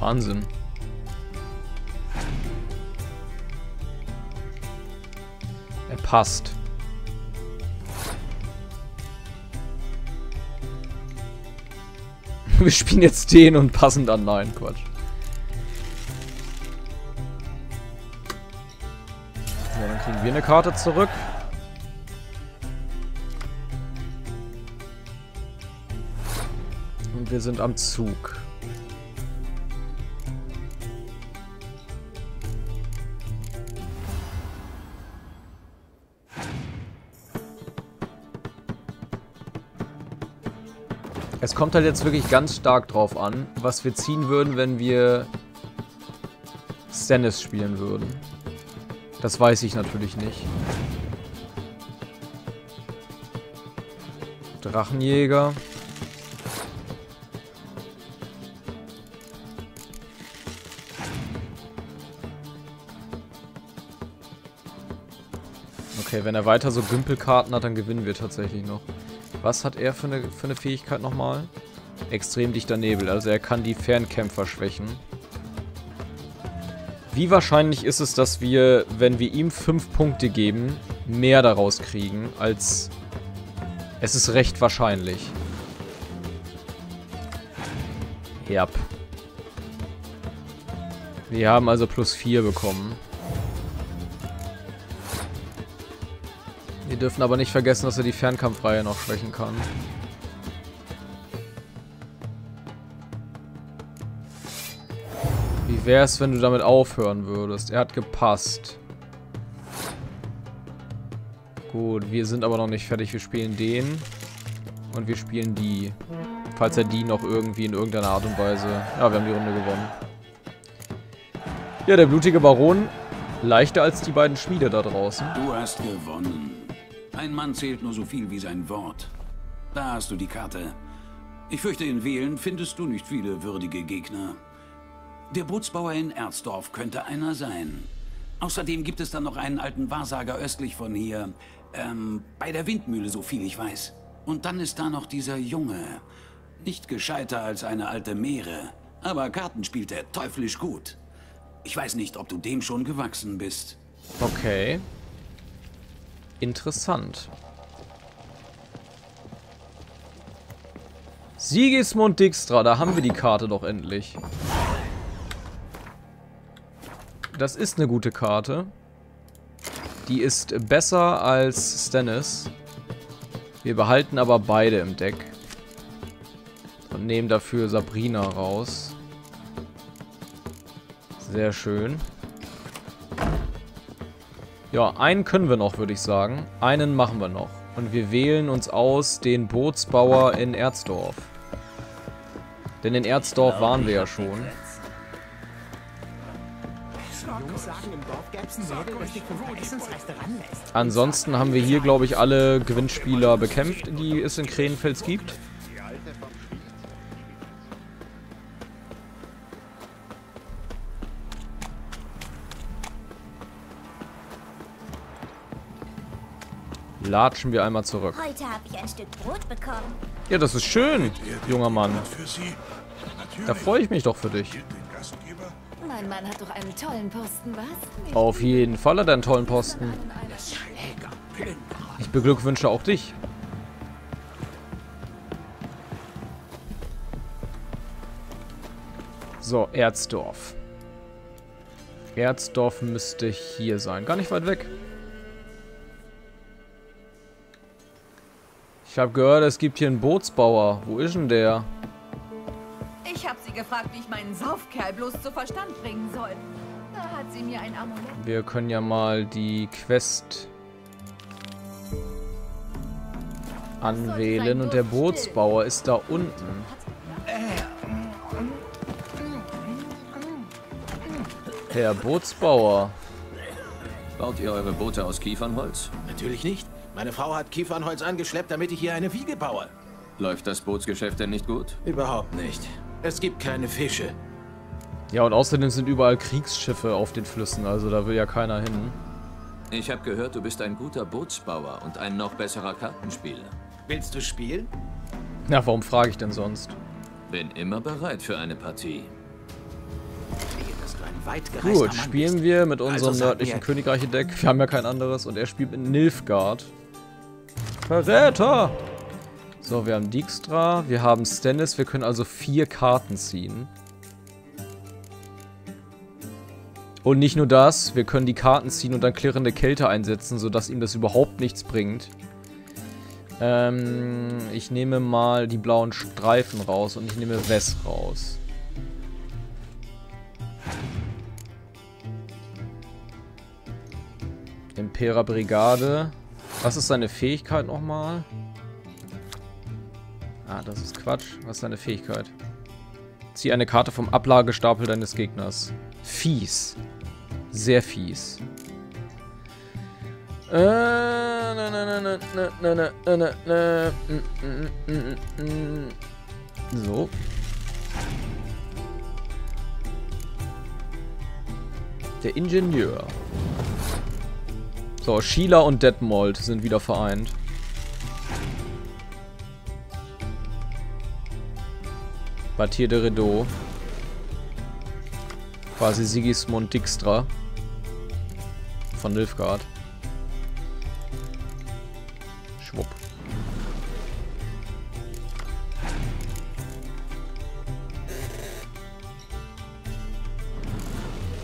Wahnsinn. Passt. Wir spielen jetzt den und passen dann. Nein, Quatsch. So, dann kriegen wir eine Karte zurück. Und wir sind am Zug. Es kommt halt jetzt wirklich ganz stark drauf an, was wir ziehen würden, wenn wir Stannis spielen würden. Das weiß ich natürlich nicht. Drachenjäger. Okay, wenn er weiter so Gümpelkarten hat, dann gewinnen wir tatsächlich noch. Was hat er für eine Fähigkeit nochmal? Extrem dichter Nebel, also er kann die Fernkämpfer schwächen. Wie wahrscheinlich ist es, dass wir, wenn wir ihm 5 Punkte geben, mehr daraus kriegen, als... Es ist recht wahrscheinlich. Ja. Wir haben also +4 bekommen. Wir dürfen aber nicht vergessen, dass er die Fernkampfreihe noch schwächen kann. Wie wäre es, wenn du damit aufhören würdest? Er hat gepasst. Gut, wir sind aber noch nicht fertig. Wir spielen den und wir spielen die. Falls er die noch irgendwie in irgendeiner Art und Weise... Ja, wir haben die Runde gewonnen. Ja, der blutige Baron... Leichter als die beiden Schmiede da draußen. Du hast gewonnen. Ein Mann zählt nur so viel wie sein Wort. Da hast du die Karte. Ich fürchte, in Velen findest du nicht viele würdige Gegner. Der Bootsbauer in Erzdorf könnte einer sein. Außerdem gibt es dann noch einen alten Wahrsager östlich von hier. Bei der Windmühle, so viel ich weiß. Und dann ist da noch dieser Junge. Nicht gescheiter als eine alte Mähre. Aber Karten spielt er teuflisch gut. Ich weiß nicht, ob du dem schon gewachsen bist. Okay. Interessant. Sigismund Dijkstra, da haben wir die Karte doch endlich. Das ist eine gute Karte. Die ist besser als Stannis. Wir behalten aber beide im Deck. Und nehmen dafür Sabrina raus. Sehr schön. Ja, einen können wir noch, würde ich sagen. Einen machen wir noch. Und wir wählen uns aus den Bootsbauer in Erzdorf. Denn in Erzdorf waren wir ja schon. Ansonsten haben wir hier, glaube ich, alle Gewinnspieler bekämpft, die es in Krähenfels gibt. Latschen wir einmal zurück. Heute habe ich ein Stück Brot bekommen. Ja, das ist schön, junger Mann. Da freue ich mich doch für dich. Mein Mann hat doch einen tollen Posten, was? Auf jeden Fall hat er einen tollen Posten. Ich beglückwünsche auch dich. So, Erzdorf. Erzdorf müsste hier sein. Gar nicht weit weg. Ich habe gehört, es gibt hier einen Bootsbauer. Wo ist denn der? Ich habe sie gefragt, wie ich meinen Saufkerl bloß zu Verstand bringen soll. Da hat sie mir ein Amulett. Wir können ja mal die Quest anwählen und der Bootsbauer ist da unten. Herr Bootsbauer. Baut ihr eure Boote aus Kiefernholz? Natürlich nicht. Meine Frau hat Kiefernholz angeschleppt, damit ich hier eine Wiege baue. Läuft das Bootsgeschäft denn nicht gut? Überhaupt nicht. Es gibt keine Fische. Ja, und außerdem sind überall Kriegsschiffe auf den Flüssen, also da will ja keiner hin. Ich habe gehört, du bist ein guter Bootsbauer und ein noch besserer Kartenspieler. Willst du spielen? Na, warum frage ich denn sonst? Bin immer bereit für eine Partie. Gut, spielen wir mit unserem nördlichen Königreiche-Deck. Wir haben ja kein anderes und er spielt mit Nilfgaard. Verräter! So, wir haben Dijkstra, wir haben Stannis, wir können also 4 Karten ziehen. Und nicht nur das, wir können die Karten ziehen und dann klirrende Kälte einsetzen, sodass ihm das überhaupt nichts bringt. Ich nehme mal die blauen Streifen raus und ich nehme West raus. Impera Brigade. Was ist seine Fähigkeit nochmal? Ah, das ist Quatsch. Was ist seine Fähigkeit? Zieh eine Karte vom Ablagestapel deines Gegners. Fies. Sehr fies. So. Der Ingenieur. So, Sheila und Detmold sind wieder vereint. Batier de Rideau. Quasi Sigismund Dijkstra. Von Nilfgaard. Schwupp.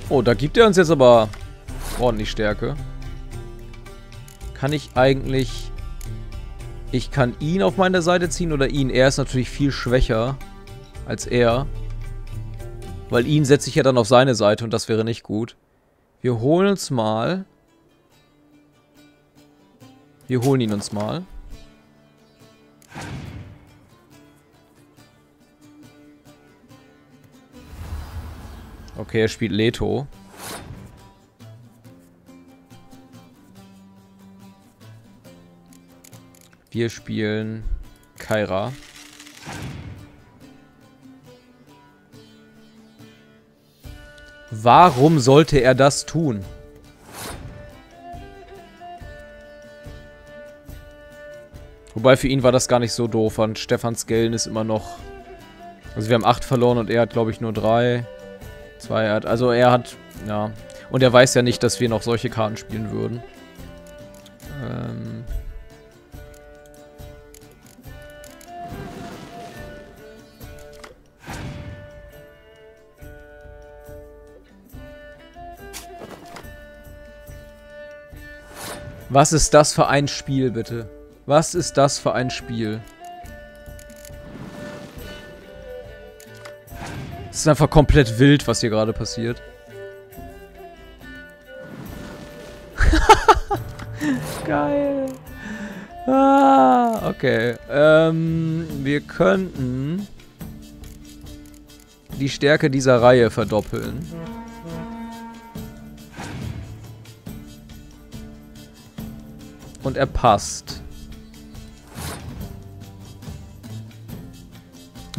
Oh, da gibt er uns jetzt aber ordentlich Stärke. Kann ich eigentlich... Ich kann ihn auf meine Seite ziehen oder ihn? Er ist natürlich viel schwächer als er. Weil ihn setze ich ja dann auf seine Seite und das wäre nicht gut. Wir holen uns mal... Wir holen ihn uns mal. Okay, er spielt Letho. Wir spielen Kaira. Warum sollte er das tun? Wobei für ihn war das gar nicht so doof. Und Stefan Skellen ist immer noch... Also wir haben 8 verloren und er hat, glaube ich, nur 3. 2 er hat... Also er hat... Ja. Und er weiß ja nicht, dass wir noch solche Karten spielen würden. Was ist das für ein Spiel, bitte? Was ist das für ein Spiel? Es ist einfach komplett wild, was hier gerade passiert. Geil. Ah, okay. Wir könnten die Stärke dieser Reihe verdoppeln. Und er passt.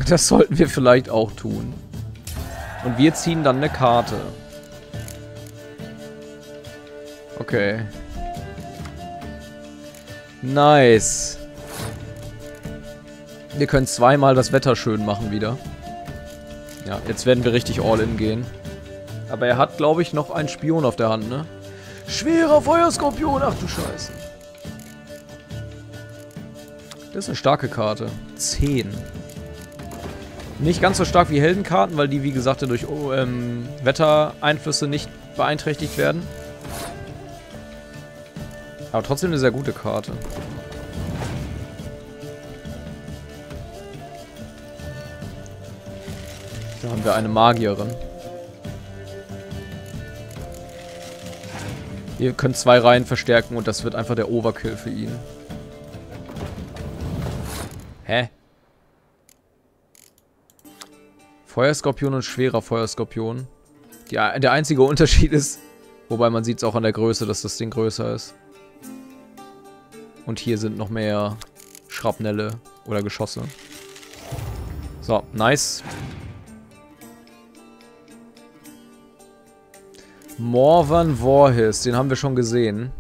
Das sollten wir vielleicht auch tun. Und wir ziehen dann eine Karte. Okay. Nice. Wir können zweimal das Wetter schön machen wieder. Ja, jetzt werden wir richtig all-in gehen. Aber er hat, glaube ich, noch einen Spion auf der Hand, ne? Schwerer Feuerskorpion, ach du Scheiße. Das ist eine starke Karte. 10. Nicht ganz so stark wie Heldenkarten, weil die, wie gesagt, durch Wettereinflüsse nicht beeinträchtigt werden. Aber trotzdem eine sehr gute Karte. Da haben wir eine Magierin. Ihr könnt 2 Reihen verstärken und das wird einfach der Overkill für ihn. Hä? Feuerskorpion und schwerer Feuerskorpion. Der einzige Unterschied ist, wobei man sieht es auch an der Größe, dass das Ding größer ist. Und hier sind noch mehr Schrapnelle oder Geschosse. So, nice. Morvran Voorhis, den haben wir schon gesehen.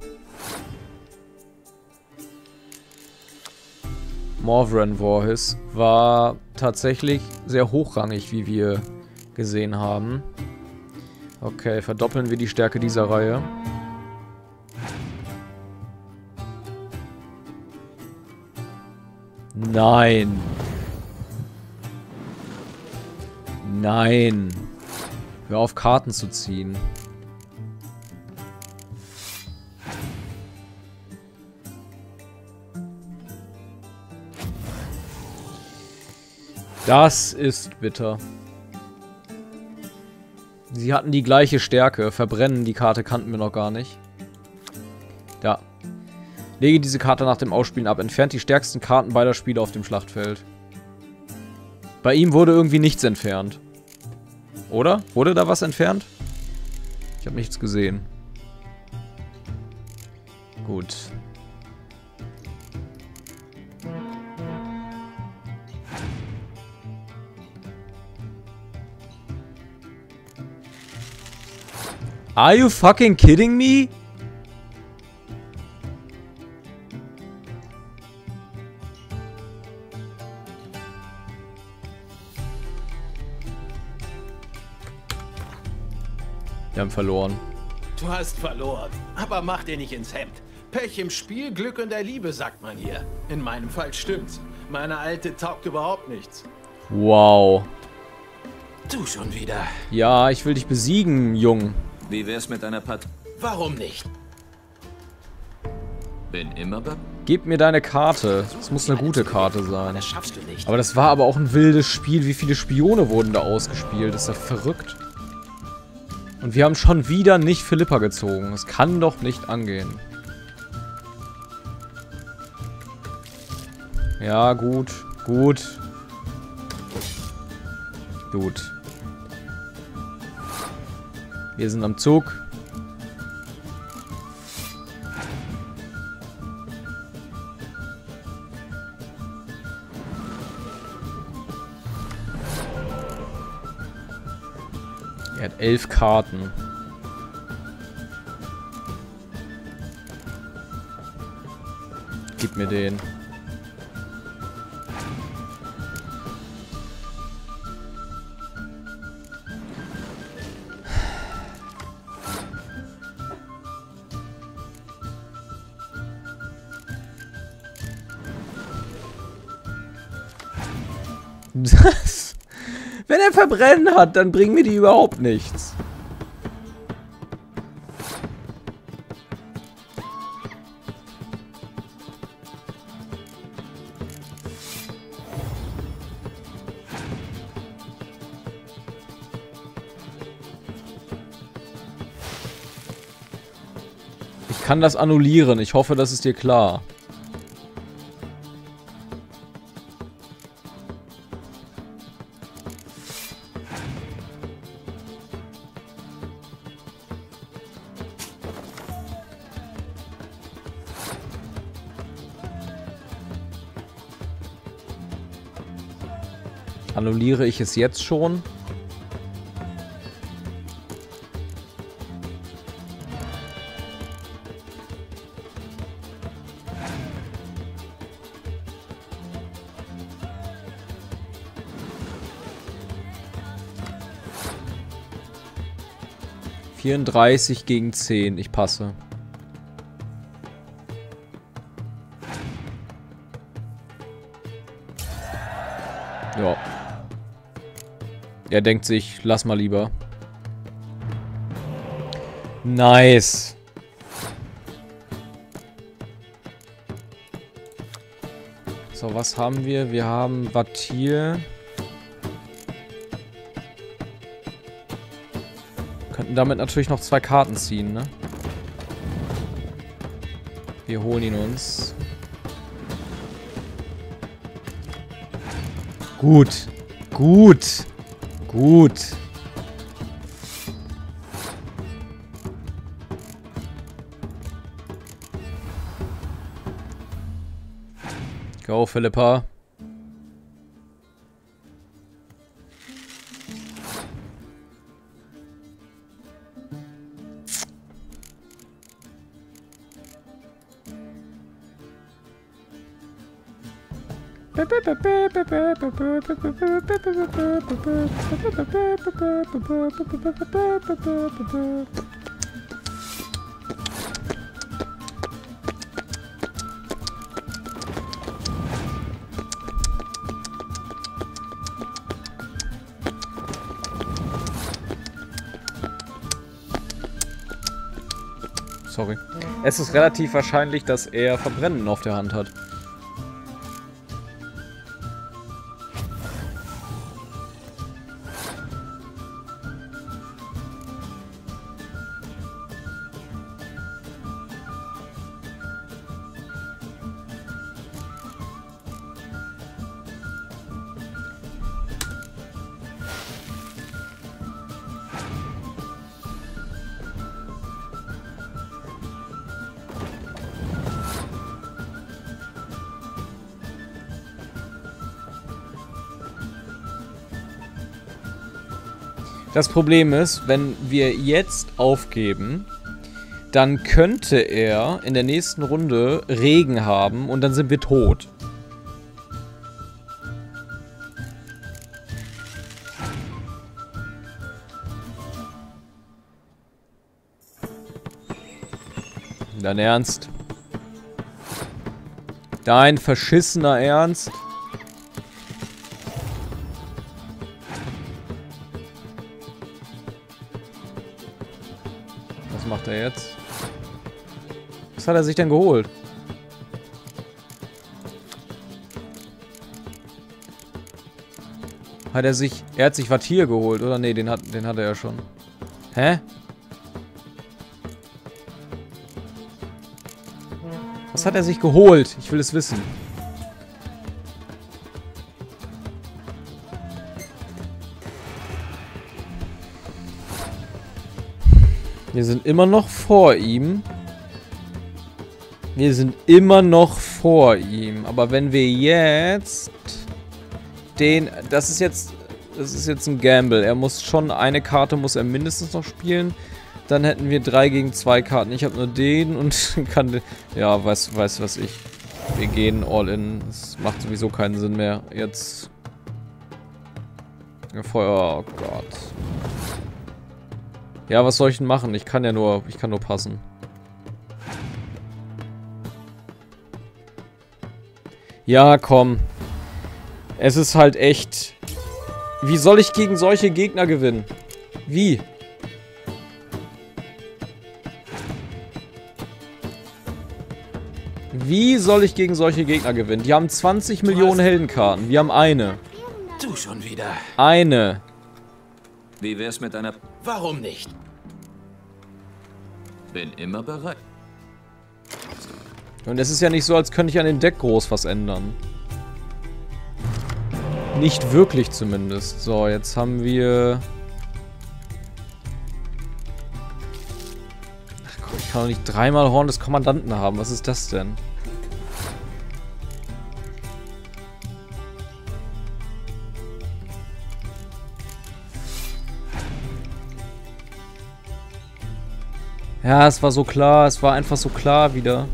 Morvran Voorhis war tatsächlich sehr hochrangig, wie wir gesehen haben. Okay, verdoppeln wir die Stärke dieser Reihe. Nein. Nein. Hör auf, Karten zu ziehen. Das ist bitter. Sie hatten die gleiche Stärke. Verbrennen, die Karte kannten wir noch gar nicht. Ja. Lege diese Karte nach dem Ausspielen ab. Entfernt die stärksten Karten beider Spieler auf dem Schlachtfeld. Bei ihm wurde irgendwie nichts entfernt. Oder? Wurde da was entfernt? Ich habe nichts gesehen. gut. Are you fucking kidding me? Wir haben verloren. Du hast verloren, aber mach dir nicht ins Hemd. Pech im Spiel, Glück in der Liebe, sagt man hier. In meinem Fall stimmt's. Meine Alte taugt überhaupt nichts. Wow. Du schon wieder. Ja, ich will dich besiegen, Jung. Wie wär's mit einer Partie? Warum nicht? Bin immer bei... Gib mir deine Karte. Es muss eine gute Karte sein. Das schaffst du nicht. Aber das war aber auch ein wildes Spiel. Wie viele Spione wurden da ausgespielt? Das ist ja verrückt. Und wir haben schon wieder nicht Philippa gezogen. Das kann doch nicht angehen. Ja, gut. Gut. Gut. Wir sind am Zug. Er hat 11 Karten. Gib mir den. Das... Wenn er verbrennen hat, dann bringen mir die überhaupt nichts. Ich kann das annullieren. Ich hoffe, das ist dir klar. Annulliere ich es jetzt schon? Hm. 34 gegen 10, ich passe. Ja. Er denkt sich, lass mal lieber. Nice. So, was haben wir? Wir haben Batier. Könnten damit natürlich noch 2 Karten ziehen, ne? Wir holen ihn uns. Gut. Gut. Gut. Go, Philippa. Sorry. Es ist relativ wahrscheinlich, dass er Verbrennen auf der Hand hat. Das Problem ist, wenn wir jetzt aufgeben, dann könnte er in der nächsten Runde Regen haben und dann sind wir tot. Dein Ernst? Dein verschissener Ernst? Was macht er jetzt? Was hat er sich denn geholt? Hat er sich... Er hat sich Batier geholt, oder? Nee, den hat er ja schon. Hä? Was hat er sich geholt? Ich will es wissen. Wir sind immer noch vor ihm. Wir sind immer noch vor ihm. Aber wenn wir jetzt... Das ist jetzt ein Gamble. Er muss schon... Eine Karte muss er mindestens noch spielen. Dann hätten wir 3 gegen 2 Karten. Ich habe nur den und kann den... Ja, weiß was ich. Wir gehen all in. Es macht sowieso keinen Sinn mehr. Jetzt... Feuer, oh Gott. Ja, was soll ich denn machen? Ich kann ja nur... Ich kann nur passen. Ja, komm. Es ist halt echt... Wie soll ich gegen solche Gegner gewinnen? Wie? Wie soll ich gegen solche Gegner gewinnen? Die haben 20 Millionen Heldenkarten. Wir haben eine. Du schon wieder. Eine. Wie wär's mit einer... Warum nicht? Bin immer bereit. Und es ist ja nicht so, als könnte ich an dem Deck groß was ändern. Nicht wirklich zumindest. So, jetzt haben wir... Ach Gott, ich kann doch nicht 3-mal Horn des Kommandanten haben. Was ist das denn? Ja, es war so klar. Es war einfach so klar wieder.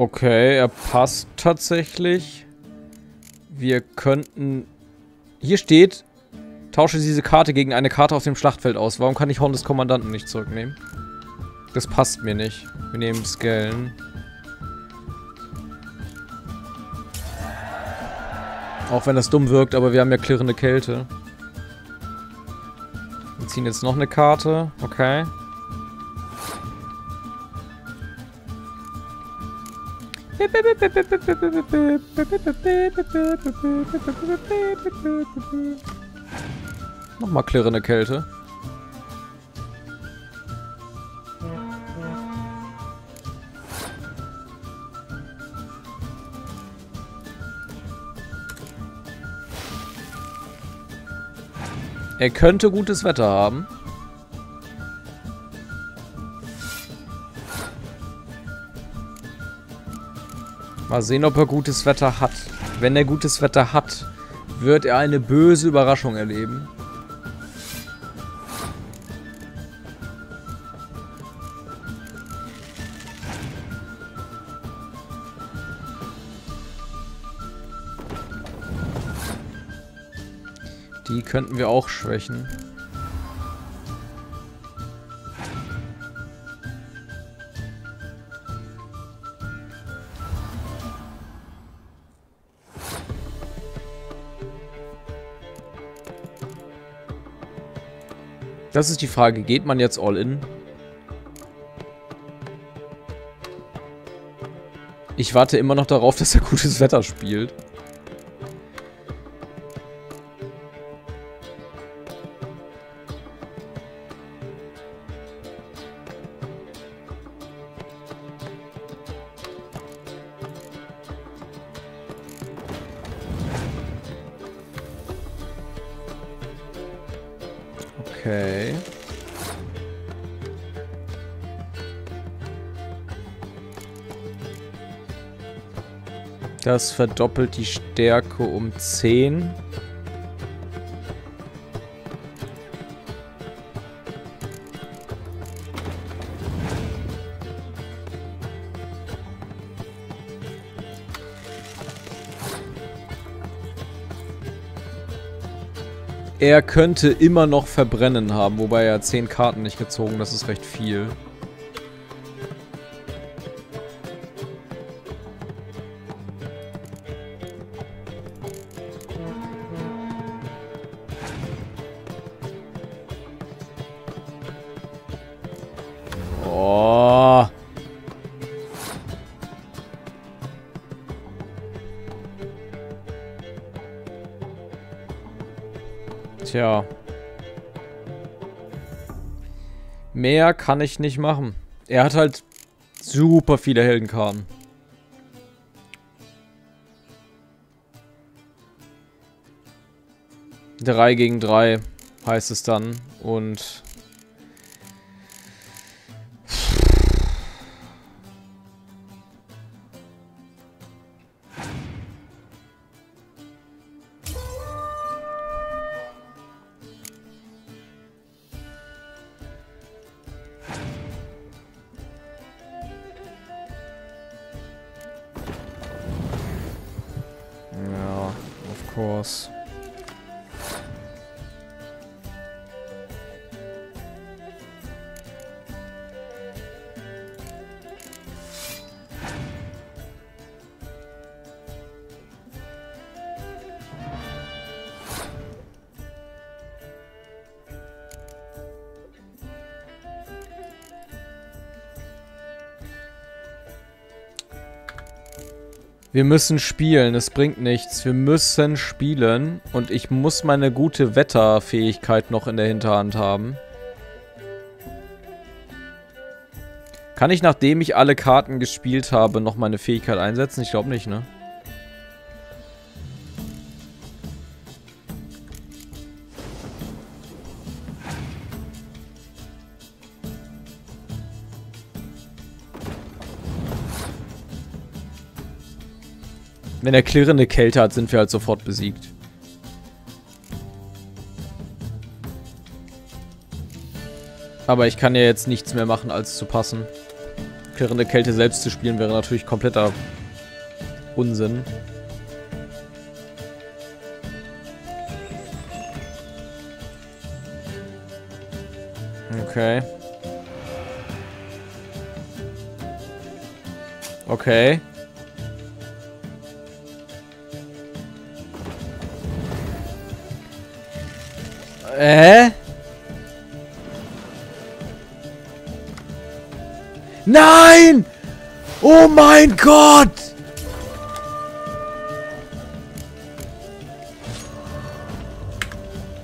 Okay, er passt tatsächlich. Wir könnten... Hier steht, tausche diese Karte gegen eine Karte auf dem Schlachtfeld aus. Warum kann ich Horn des Kommandanten nicht zurücknehmen? Das passt mir nicht. Wir nehmen Skellen. Auch wenn das dumm wirkt, aber wir haben ja klirrende Kälte. Wir ziehen jetzt noch eine Karte. Okay. Nochmal klirrende Kälte. Er könnte gutes Wetter haben. Mal sehen, ob er gutes Wetter hat. Wenn er gutes Wetter hat, wird er eine böse Überraschung erleben. Die könnten wir auch schwächen. Das ist die Frage, geht man jetzt all in? Ich warte immer noch darauf, dass er gutes Wetter spielt. Okay. Das verdoppelt die Stärke um 10. Er könnte immer noch verbrennen haben, wobei er 10 Karten nicht gezogen, das ist recht viel. Tja. Mehr kann ich nicht machen. Er hat halt super viele Heldenkarten. Drei gegen 3 heißt es dann. Und wir müssen spielen, es bringt nichts. Wir müssen spielen und ich muss meine gute Wetterfähigkeit noch in der Hinterhand haben. Kann ich, nachdem ich alle Karten gespielt habe, noch meine Fähigkeit einsetzen? Ich glaube nicht, ne? Wenn er klirrende Kälte hat, sind wir halt sofort besiegt. Aber ich kann ja jetzt nichts mehr machen, als zu passen. Klirrende Kälte selbst zu spielen wäre natürlich kompletter Unsinn. Okay. Okay. Nein! Oh mein Gott!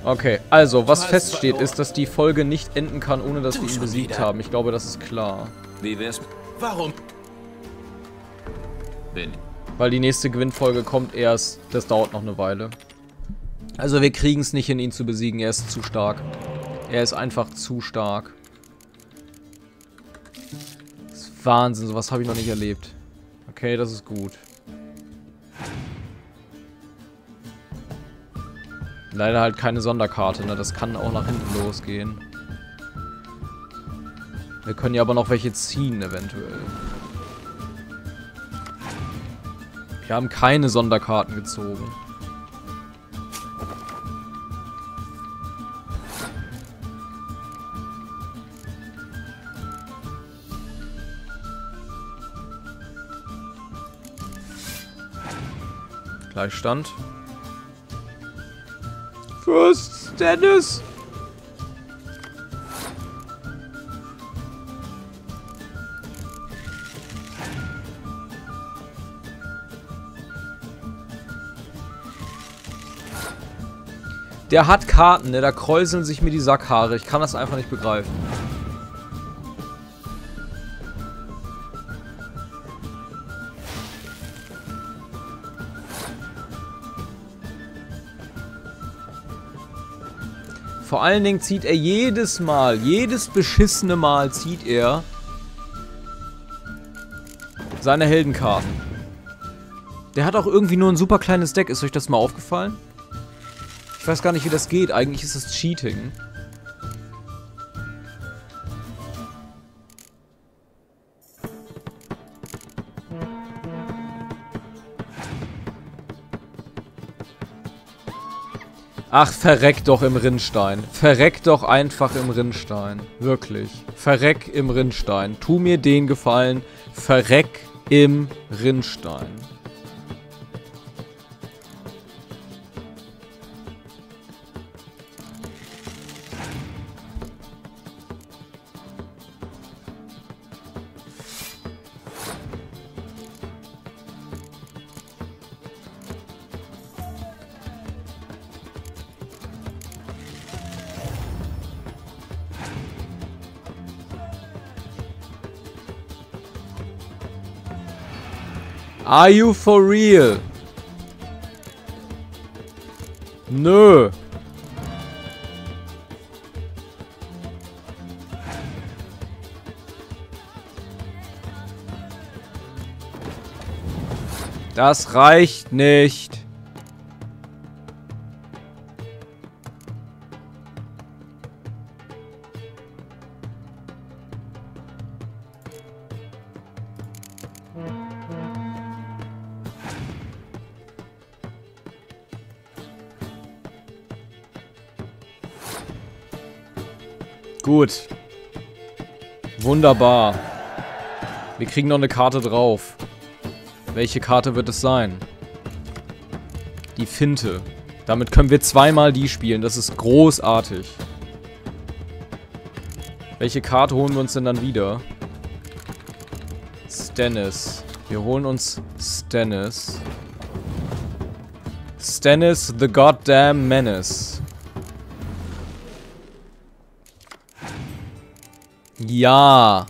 Okay, also, was feststeht, ist, dass die Folge nicht enden kann, ohne dass wir ihn besiegt haben. Ich glaube, das ist klar. Wie wär's? Warum? Weil die nächste Gewinnfolge kommt erst. Das dauert noch eine Weile. Also wir kriegen es nicht hin, ihn zu besiegen. Er ist zu stark. Er ist einfach zu stark. Das ist Wahnsinn. Sowas habe ich noch nicht erlebt. Okay, das ist gut. Leider halt keine Sonderkarte, ne? Das kann auch nach hinten losgehen. Wir können ja aber noch welche ziehen, eventuell. Wir haben keine Sonderkarten gezogen. Gleichstand. Fürst Dennis! Der hat Karten, ne? Da kräuseln sich mir die Sackhaare. Ich kann das einfach nicht begreifen. Vor allen Dingen zieht er jedes Mal, jedes beschissene Mal zieht er seine Heldenkarten. Der hat auch irgendwie nur ein super kleines Deck. Ist euch das mal aufgefallen? Ich weiß gar nicht, wie das geht. Eigentlich ist es Cheating. Ach, verreck doch im Rinnstein. Verreck doch einfach im Rinnstein. Wirklich. Verreck im Rinnstein. Tu mir den Gefallen. Verreck im Rinnstein. Are you for real? Nö. Das reicht nicht. Gut. Wunderbar. Wir kriegen noch eine Karte drauf. Welche Karte wird es sein? Die Finte. Damit können wir zweimal die spielen. Das ist großartig. Welche Karte holen wir uns denn dann wieder? Stannis. Wir holen uns Stannis. Stannis the Goddamn Menace. Ja.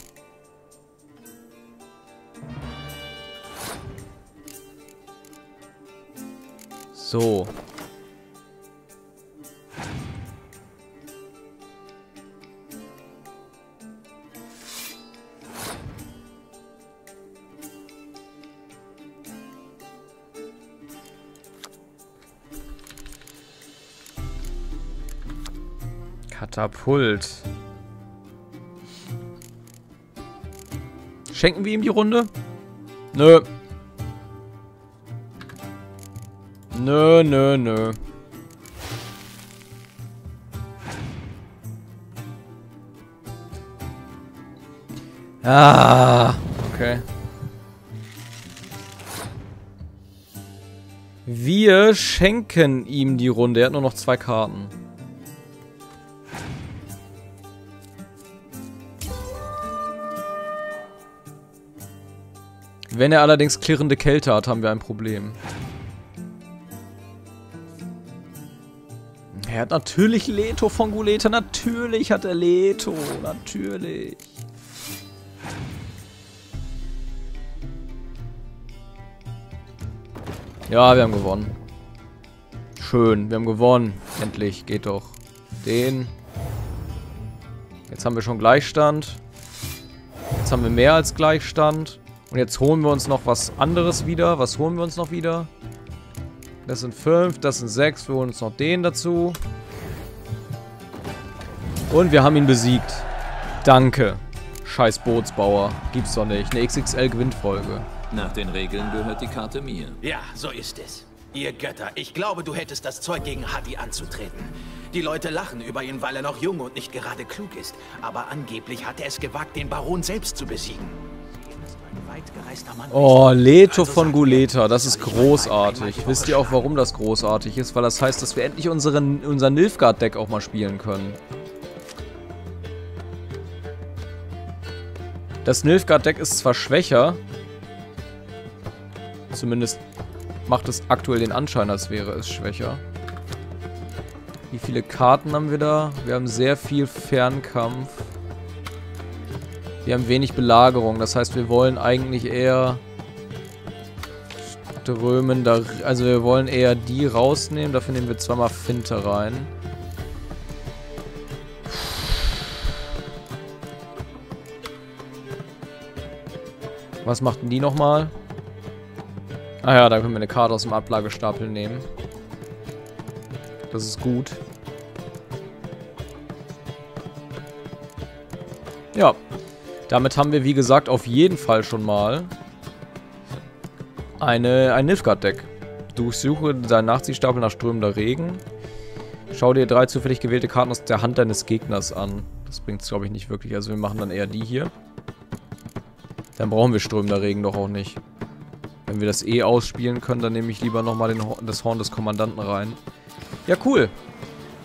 So. Katapult. Schenken wir ihm die Runde? Nö. Nö, nö, nö. Ah, okay. Wir schenken ihm die Runde. Er hat nur noch 2 Karten. Wenn er allerdings klirrende Kälte hat, haben wir ein Problem. Er hat natürlich Letho von Guleta. Natürlich hat er Letho. Natürlich. Ja, wir haben gewonnen. Schön, wir haben gewonnen. Endlich, geht doch. Den. Jetzt haben wir schon Gleichstand. Jetzt haben wir mehr als Gleichstand. Und jetzt holen wir uns noch was anderes wieder. Was holen wir uns noch wieder? Das sind 5, das sind 6. Wir holen uns noch den dazu. Und wir haben ihn besiegt. Danke. Scheiß Bootsbauer. Gibt's doch nicht. Eine XXL-Gewinnfolge. Nach den Regeln gehört die Karte mir. Ja, so ist es. Ihr Götter, ich glaube, du hättest das Zeug, gegen Hadi anzutreten. Die Leute lachen über ihn, weil er noch jung und nicht gerade klug ist. Aber angeblich hat er es gewagt, den Baron selbst zu besiegen. Oh, Letho von Guleta, das ist großartig. Wisst ihr auch, warum das großartig ist? Weil das heißt, dass wir endlich unser Nilfgaard-Deck auch mal spielen können. Das Nilfgaard-Deck ist zwar schwächer, zumindest macht es aktuell den Anschein, als wäre es schwächer. Wie viele Karten haben wir da? Wir haben sehr viel Fernkampf. Wir haben wenig Belagerung, das heißt, wir wollen eigentlich eher strömender, also wir wollen eher die rausnehmen, dafür nehmen wir zweimal Finte rein. Was machten die nochmal? Ah ja, da können wir eine Karte aus dem Ablagestapel nehmen. Das ist gut. Ja. Damit haben wir, wie gesagt, auf jeden Fall schon mal ein Nilfgaard-Deck. Durchsuche deinen Nachziehstapel nach strömender Regen. Schau dir 3 zufällig gewählte Karten aus der Hand deines Gegners an. Das bringt es, glaube ich, nicht wirklich. Also wir machen dann eher die hier. Dann brauchen wir strömender Regen doch auch nicht. Wenn wir das eh ausspielen können, dann nehme ich lieber nochmal das Horn des Kommandanten rein. Ja, cool.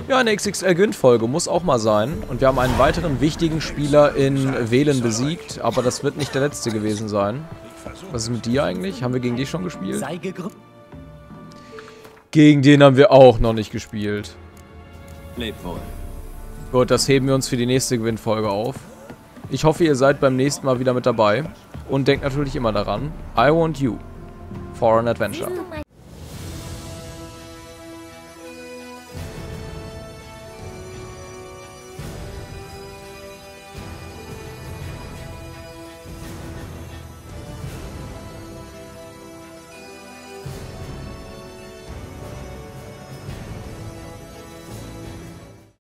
Ja, eine XXL-Gwint-Folge muss auch mal sein. Und wir haben einen weiteren wichtigen Spieler in Velen besiegt, aber das wird nicht der letzte gewesen sein. Was ist mit dir eigentlich? Haben wir gegen dich schon gespielt? Gegen den haben wir auch noch nicht gespielt. Lebt wohl. Gut, das heben wir uns für die nächste Gwint-Folge auf. Ich hoffe, ihr seid beim nächsten Mal wieder mit dabei. Und denkt natürlich immer daran, I want you for an adventure.